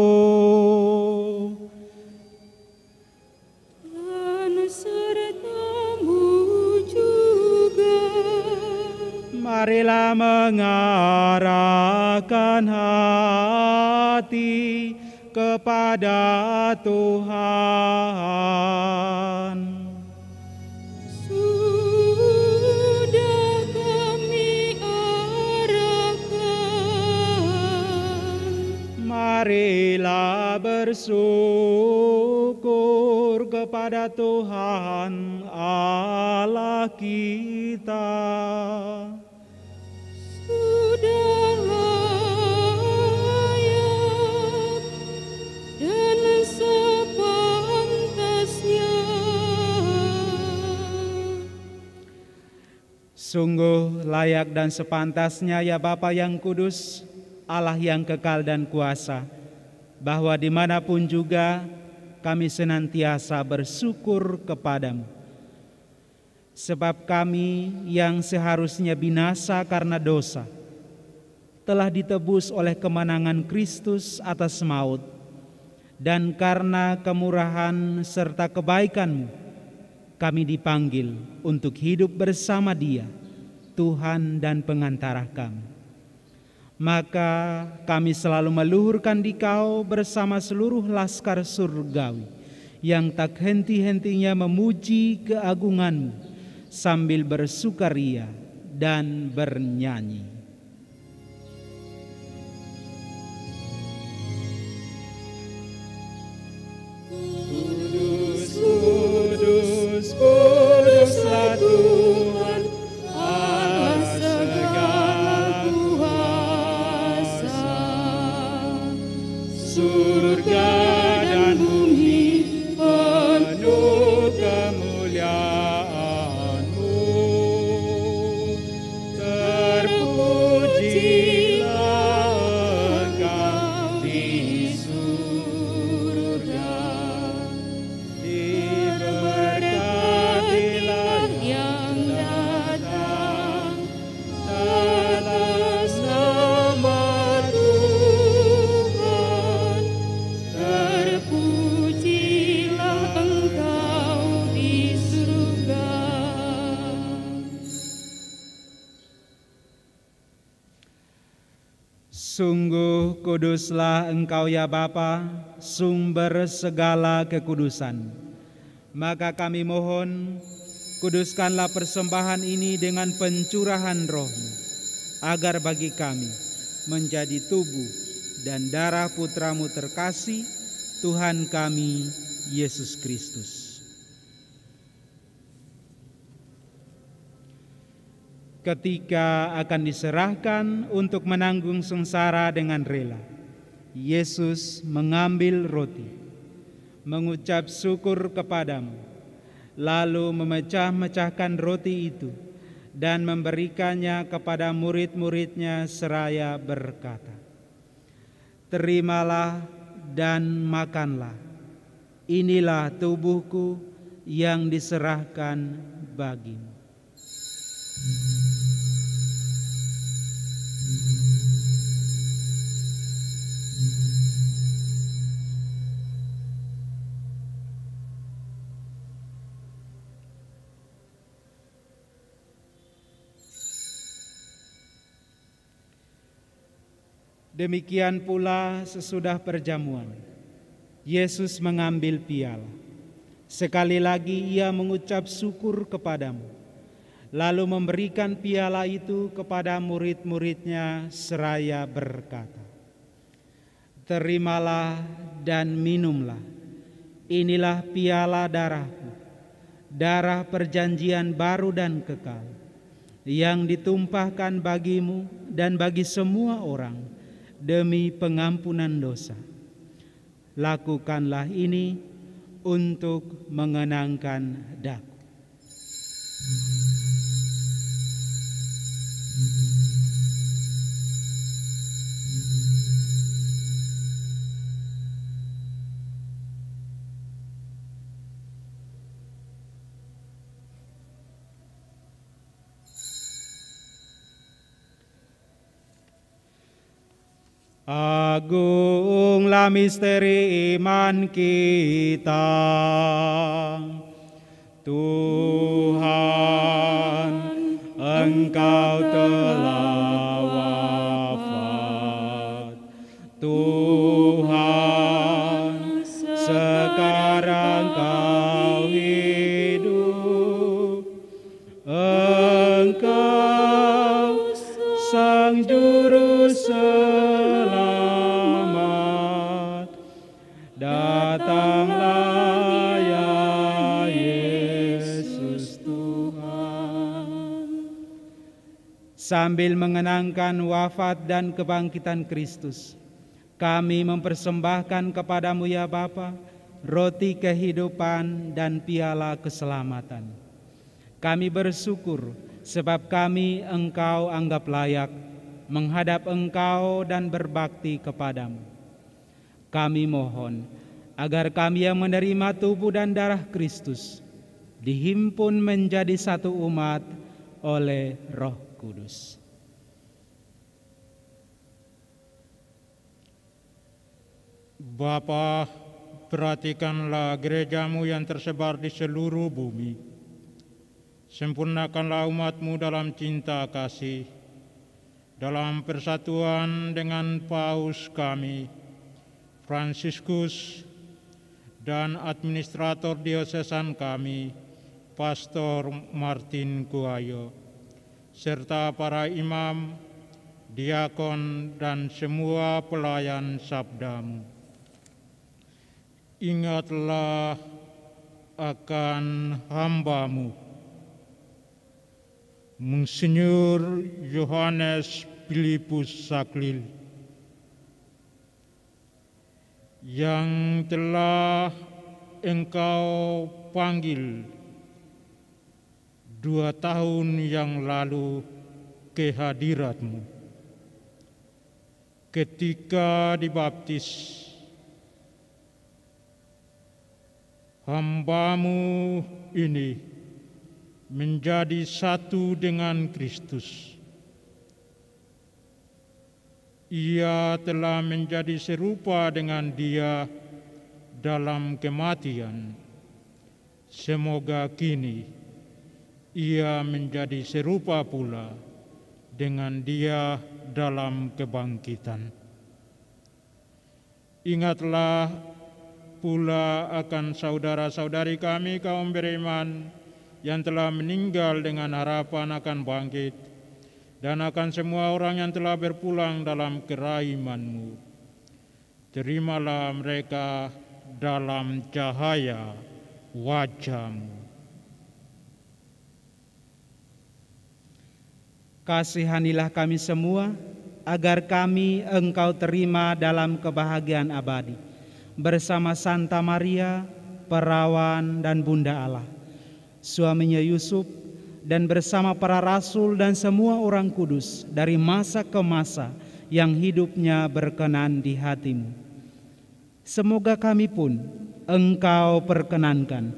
Dan sertamu juga. Marilah mengarahkan hati kepada Tuhan. Marilah bersyukur kepada Tuhan Allah kita. Sudah layak dan sepantasnya. Sungguh layak dan sepantasnya ya Bapa yang kudus, Allah yang kekal dan kuasa, bahwa dimanapun juga kami senantiasa bersyukur kepadamu. Sebab kami yang seharusnya binasa karena dosa, telah ditebus oleh kemenangan Kristus atas maut, dan karena kemurahan serta kebaikanmu, kami dipanggil untuk hidup bersama Dia, Tuhan dan pengantara kami. Maka kami selalu meluhurkan Dikau bersama seluruh laskar surgawi yang tak henti-hentinya memuji keagungan-Mu sambil bersukaria dan bernyanyi. Kudus, kudus, kuduslah Tuhan Allah segala. Surga dan bumi penuh kemuliaan-Mu, terpujilah Engkau di surga, diberkatilah yang datang atas nama. Sungguh kuduslah Engkau ya Bapa, sumber segala kekudusan. Maka kami mohon, kuduskanlah persembahan ini dengan pencurahan Roh-Mu, agar bagi kami menjadi tubuh dan darah Putra-Mu terkasih, Tuhan kami, Yesus Kristus. Ketika akan diserahkan untuk menanggung sengsara dengan rela, Yesus mengambil roti, mengucap syukur kepadamu, lalu memecah-mecahkan roti itu dan memberikannya kepada murid-muridnya seraya berkata, "Terimalah dan makanlah, inilah tubuhku yang diserahkan bagimu." Demikian pula sesudah perjamuan, Yesus mengambil piala. Sekali lagi Ia mengucap syukur kepadamu, lalu memberikan piala itu kepada murid-muridnya seraya berkata, "Terimalah dan minumlah, inilah piala darahku, darah perjanjian baru dan kekal, yang ditumpahkan bagimu dan bagi semua orang demi pengampunan dosa. Lakukanlah ini untuk mengenangkan Daku. Agunglah misteri iman kita, Tuhan, Engkau telah wafat, Tuhan, sekarang Kau hidup, Engkau Sang Juru Selamat, datanglah ya Yesus Tuhan. Sambil mengenangkan wafat dan kebangkitan Kristus, kami mempersembahkan kepadamu ya Bapa, roti kehidupan dan piala keselamatan. Kami bersyukur sebab kami Engkau anggap layak menghadap Engkau dan berbakti kepadamu. Kami mohon agar kami yang menerima tubuh dan darah Kristus dihimpun menjadi satu umat oleh Roh Kudus. Bapa, perhatikanlah gerejamu yang tersebar di seluruh bumi. Sempurnakanlah umat-Mu dalam cinta kasih, dalam persatuan dengan Paus kami, Fransiskus, dan administrator diosesan kami, Pastor Martin Kuayo, serta para imam, diakon, dan semua pelayan sabdamu. Ingatlah akan hamba-Mu, Monsinyur John Philip Saklil, yang telah Engkau panggil 2 tahun yang lalu ke hadirat-Mu. Ketika dibaptis, hamba-Mu ini menjadi satu dengan Kristus. Ia telah menjadi serupa dengan Dia dalam kematian. Semoga kini ia menjadi serupa pula dengan Dia dalam kebangkitan. Ingatlah pula akan saudara-saudari kami kaum beriman yang telah meninggal dengan harapan akan bangkit, dan akan semua orang yang telah berpulang dalam keraiman-Mu. Terimalah mereka dalam cahaya wajah-Mu. Kasihanilah kami semua, agar kami Engkau terima dalam kebahagiaan abadi, bersama Santa Maria, Perawan dan Bunda Allah, suaminya Yusuf, dan bersama para rasul dan semua orang kudus dari masa ke masa yang hidupnya berkenan di hati-Mu. Semoga kami pun Engkau perkenankan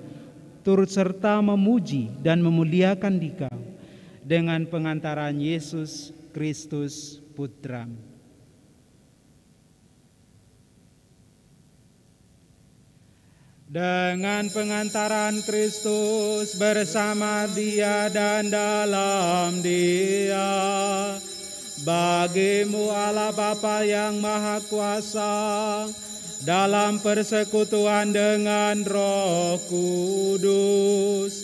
turut serta memuji dan memuliakan Dikau dengan pengantaran Yesus Kristus Putra-Mu. Dengan pengantaran Kristus bersama Dia dan dalam Dia, bagimu Allah Bapa yang Maha Kuasa, dalam persekutuan dengan Roh Kudus,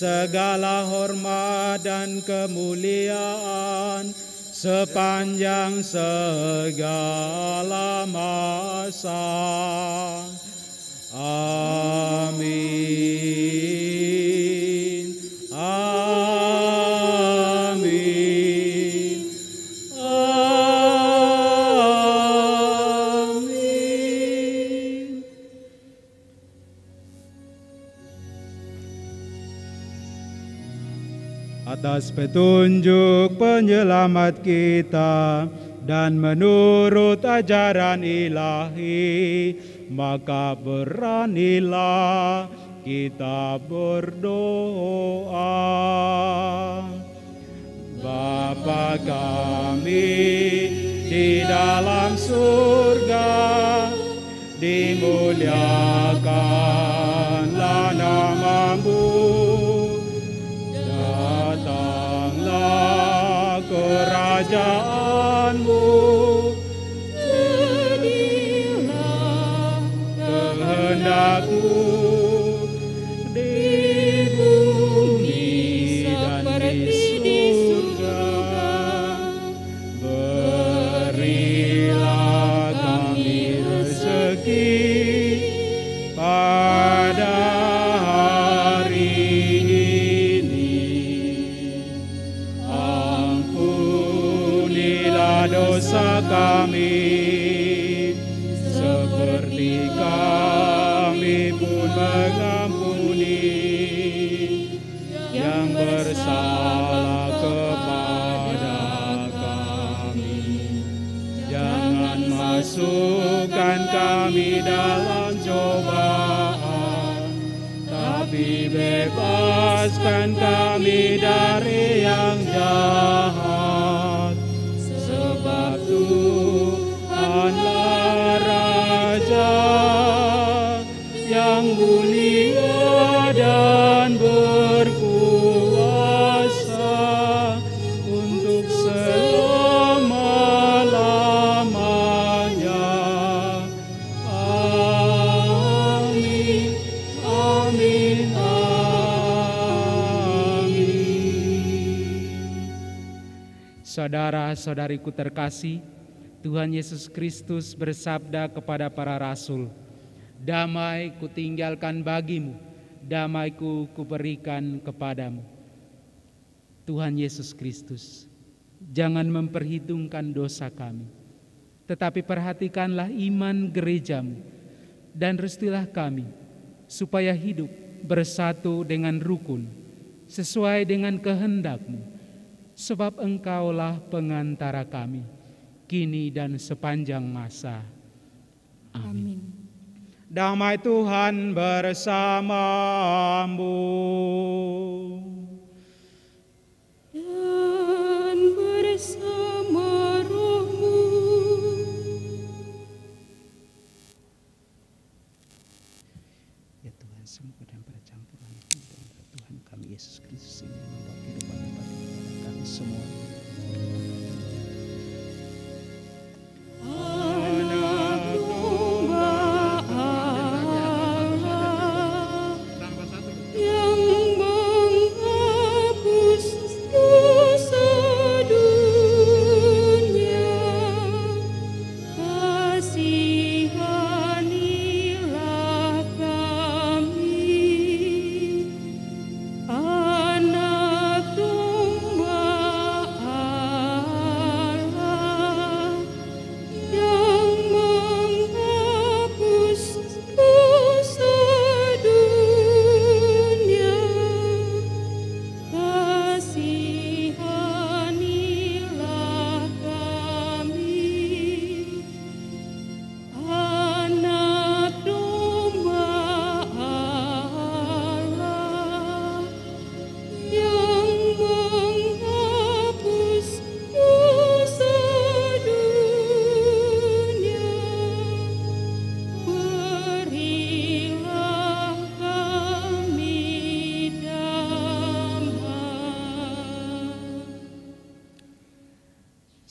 segala hormat dan kemuliaan sepanjang segala masa. Amin. Amin. atas petunjuk penyelamat kita dan menurut ajaran ilahi, maka beranilah kita berdoa. Bapa kami di dalam surga, dimuliakanlah namamu, datanglah kerajaanmu, jadilah kehendakmu di bumi dan di surga. Berilah kami rezeki pada hari ini, ampunilah dosa kami seperti kami pun mengampuni yang bersalah kepada kami. Jangan masukkan kami dalam cobaan, tapi bebaskan kami dari yang jahat. Sebab Tuhanlah Raja yang mulia dan berkuasa untuk selama-lamanya. Amin, amin, amin. Saudara-saudariku terkasih, Tuhan Yesus Kristus bersabda kepada para rasul, "Damai kutinggalkan bagimu, damaiku kuberikan kepadamu." Tuhan Yesus Kristus, jangan memperhitungkan dosa kami, tetapi perhatikanlah iman gerejamu dan restuilah kami supaya hidup bersatu dengan rukun sesuai dengan kehendakmu, sebab Engkaulah pengantara kami kini dan sepanjang masa. Amin. Amin. Damai Tuhan bersamamu dan bersama rohmu. Ya Tuhan, semoga dalam percampuran itu Tuhan kami Yesus Kristus ini membawa kehidupan kepada kami semua.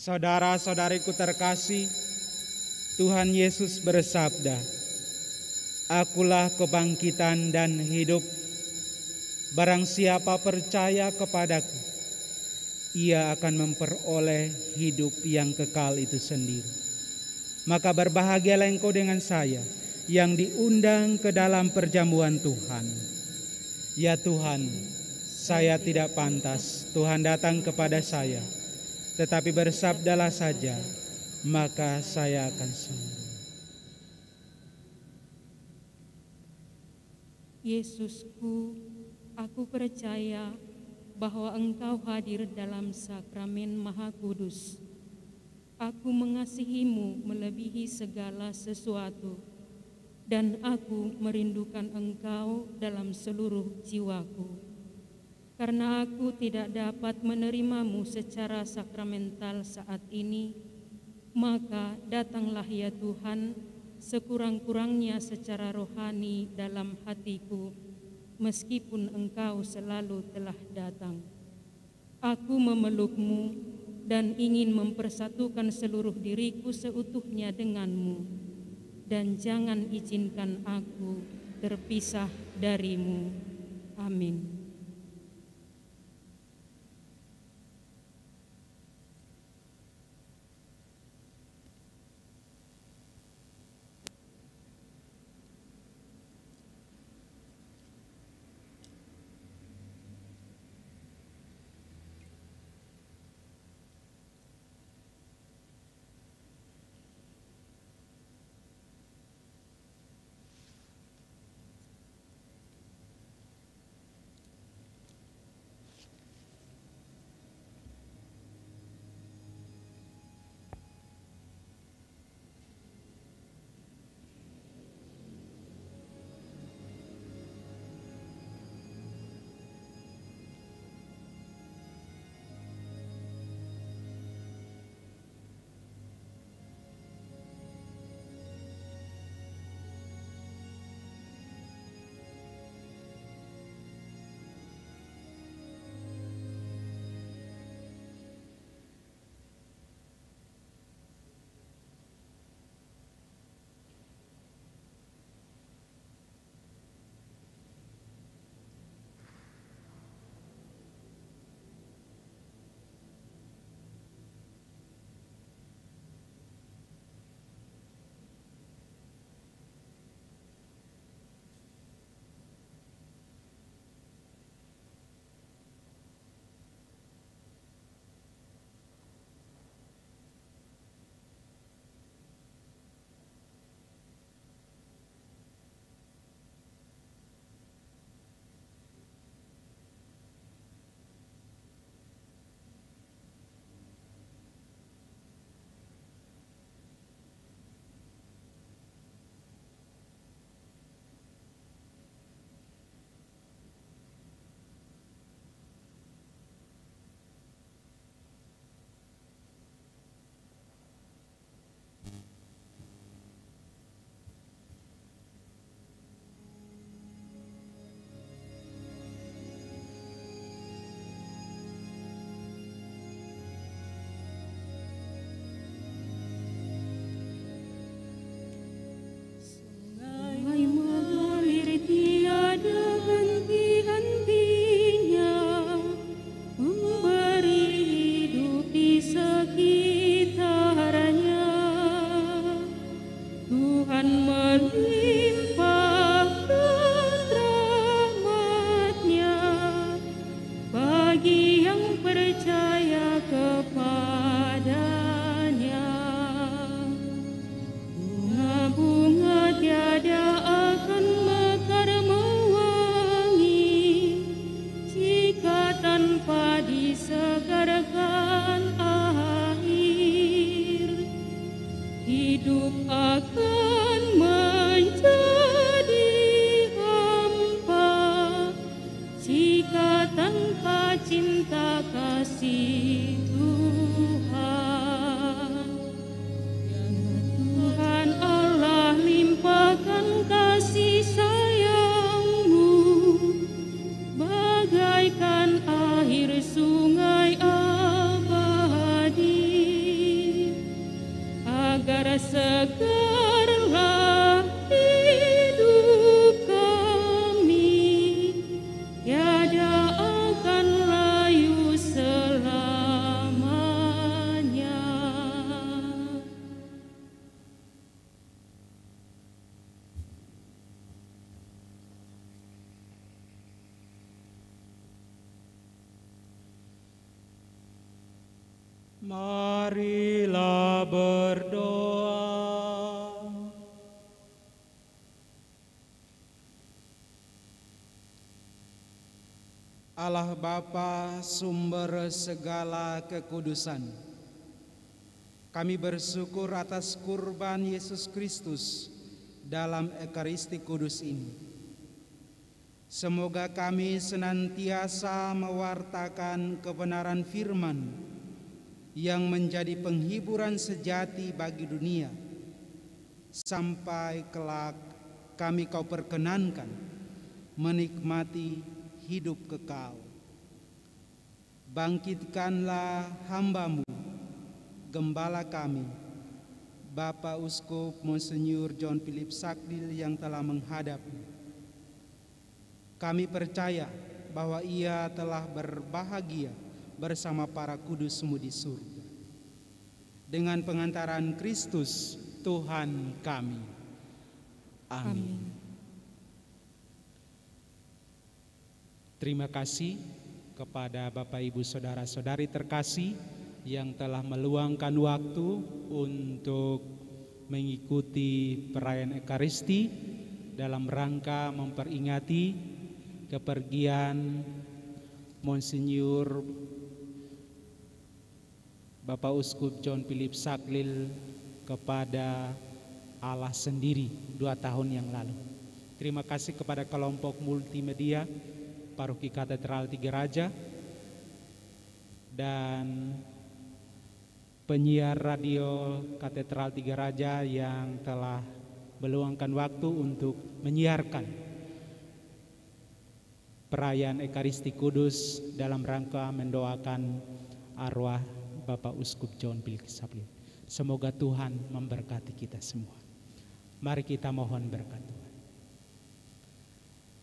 Saudara-saudariku terkasih, Tuhan Yesus bersabda, "Akulah kebangkitan dan hidup. Barang siapa percaya kepadaku, ia akan memperoleh hidup yang kekal itu sendiri. Maka berbahagialah engkau dengan saya yang diundang ke dalam perjamuan Tuhan." Ya Tuhan, saya tidak pantas Tuhan datang kepada saya, tetapi bersabdalah saja, maka saya akan sembuh. Yesusku, aku percaya bahwa Engkau hadir dalam sakramen Maha Kudus. Aku mengasihimu melebihi segala sesuatu, dan aku merindukan Engkau dalam seluruh jiwaku. Karena aku tidak dapat menerimamu secara sakramental saat ini, maka datanglah ya Tuhan sekurang-kurangnya secara rohani dalam hatiku, meskipun Engkau selalu telah datang. Aku memelukmu dan ingin mempersatukan seluruh diriku seutuhnya denganmu, dan jangan izinkan aku terpisah darimu. Amin. Allah Bapa sumber segala kekudusan, kami bersyukur atas kurban Yesus Kristus dalam Ekaristi Kudus ini. Semoga kami senantiasa mewartakan kebenaran firman yang menjadi penghiburan sejati bagi dunia, sampai kelak kami Kau perkenankan menikmati hidup kekal. Bangkitkanlah hamba-Mu, gembala kami, Bapak Uskup Monsinyur John Philip Saklil yang telah menghadap. Kami percaya bahwa ia telah berbahagia bersama para kudus-Mu di surga. Dengan pengantaran Kristus Tuhan kami. Amin. Terima kasih kepada Bapak Ibu Saudara-saudari terkasih yang telah meluangkan waktu untuk mengikuti perayaan Ekaristi dalam rangka memperingati kepergian Monsinyur Bapak Uskup John Philip Saklil kepada Allah sendiri 2 tahun yang lalu. Terima kasih kepada kelompok multimedia Paroki Katedral Tiga Raja dan penyiar radio Katedral Tiga Raja yang telah meluangkan waktu untuk menyiarkan perayaan Ekaristi Kudus dalam rangka mendoakan arwah Bapak Uskup John Philip Saklil. Semoga Tuhan memberkati kita semua. Mari kita mohon berkat Tuhan.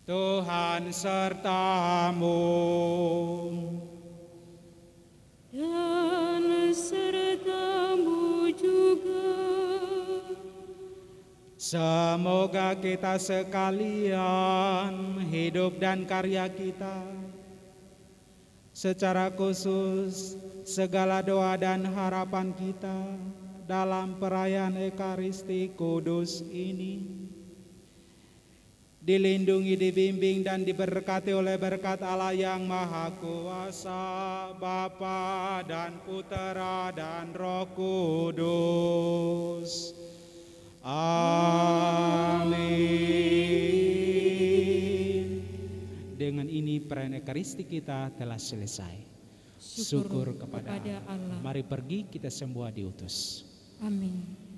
Tuhan sertamu, dan sertamu juga. Semoga kita sekalian, hidup dan karya kita, secara khusus segala doa dan harapan kita dalam perayaan Ekaristi Kudus ini, dilindungi, dibimbing, dan diberkati oleh berkat Allah yang Maha Kuasa, Bapa dan Putera dan Roh Kudus. Amin. Dengan ini perayaan Ekaristi kita telah selesai. Syukur kepada Allah. Mari pergi, kita semua diutus. Amin.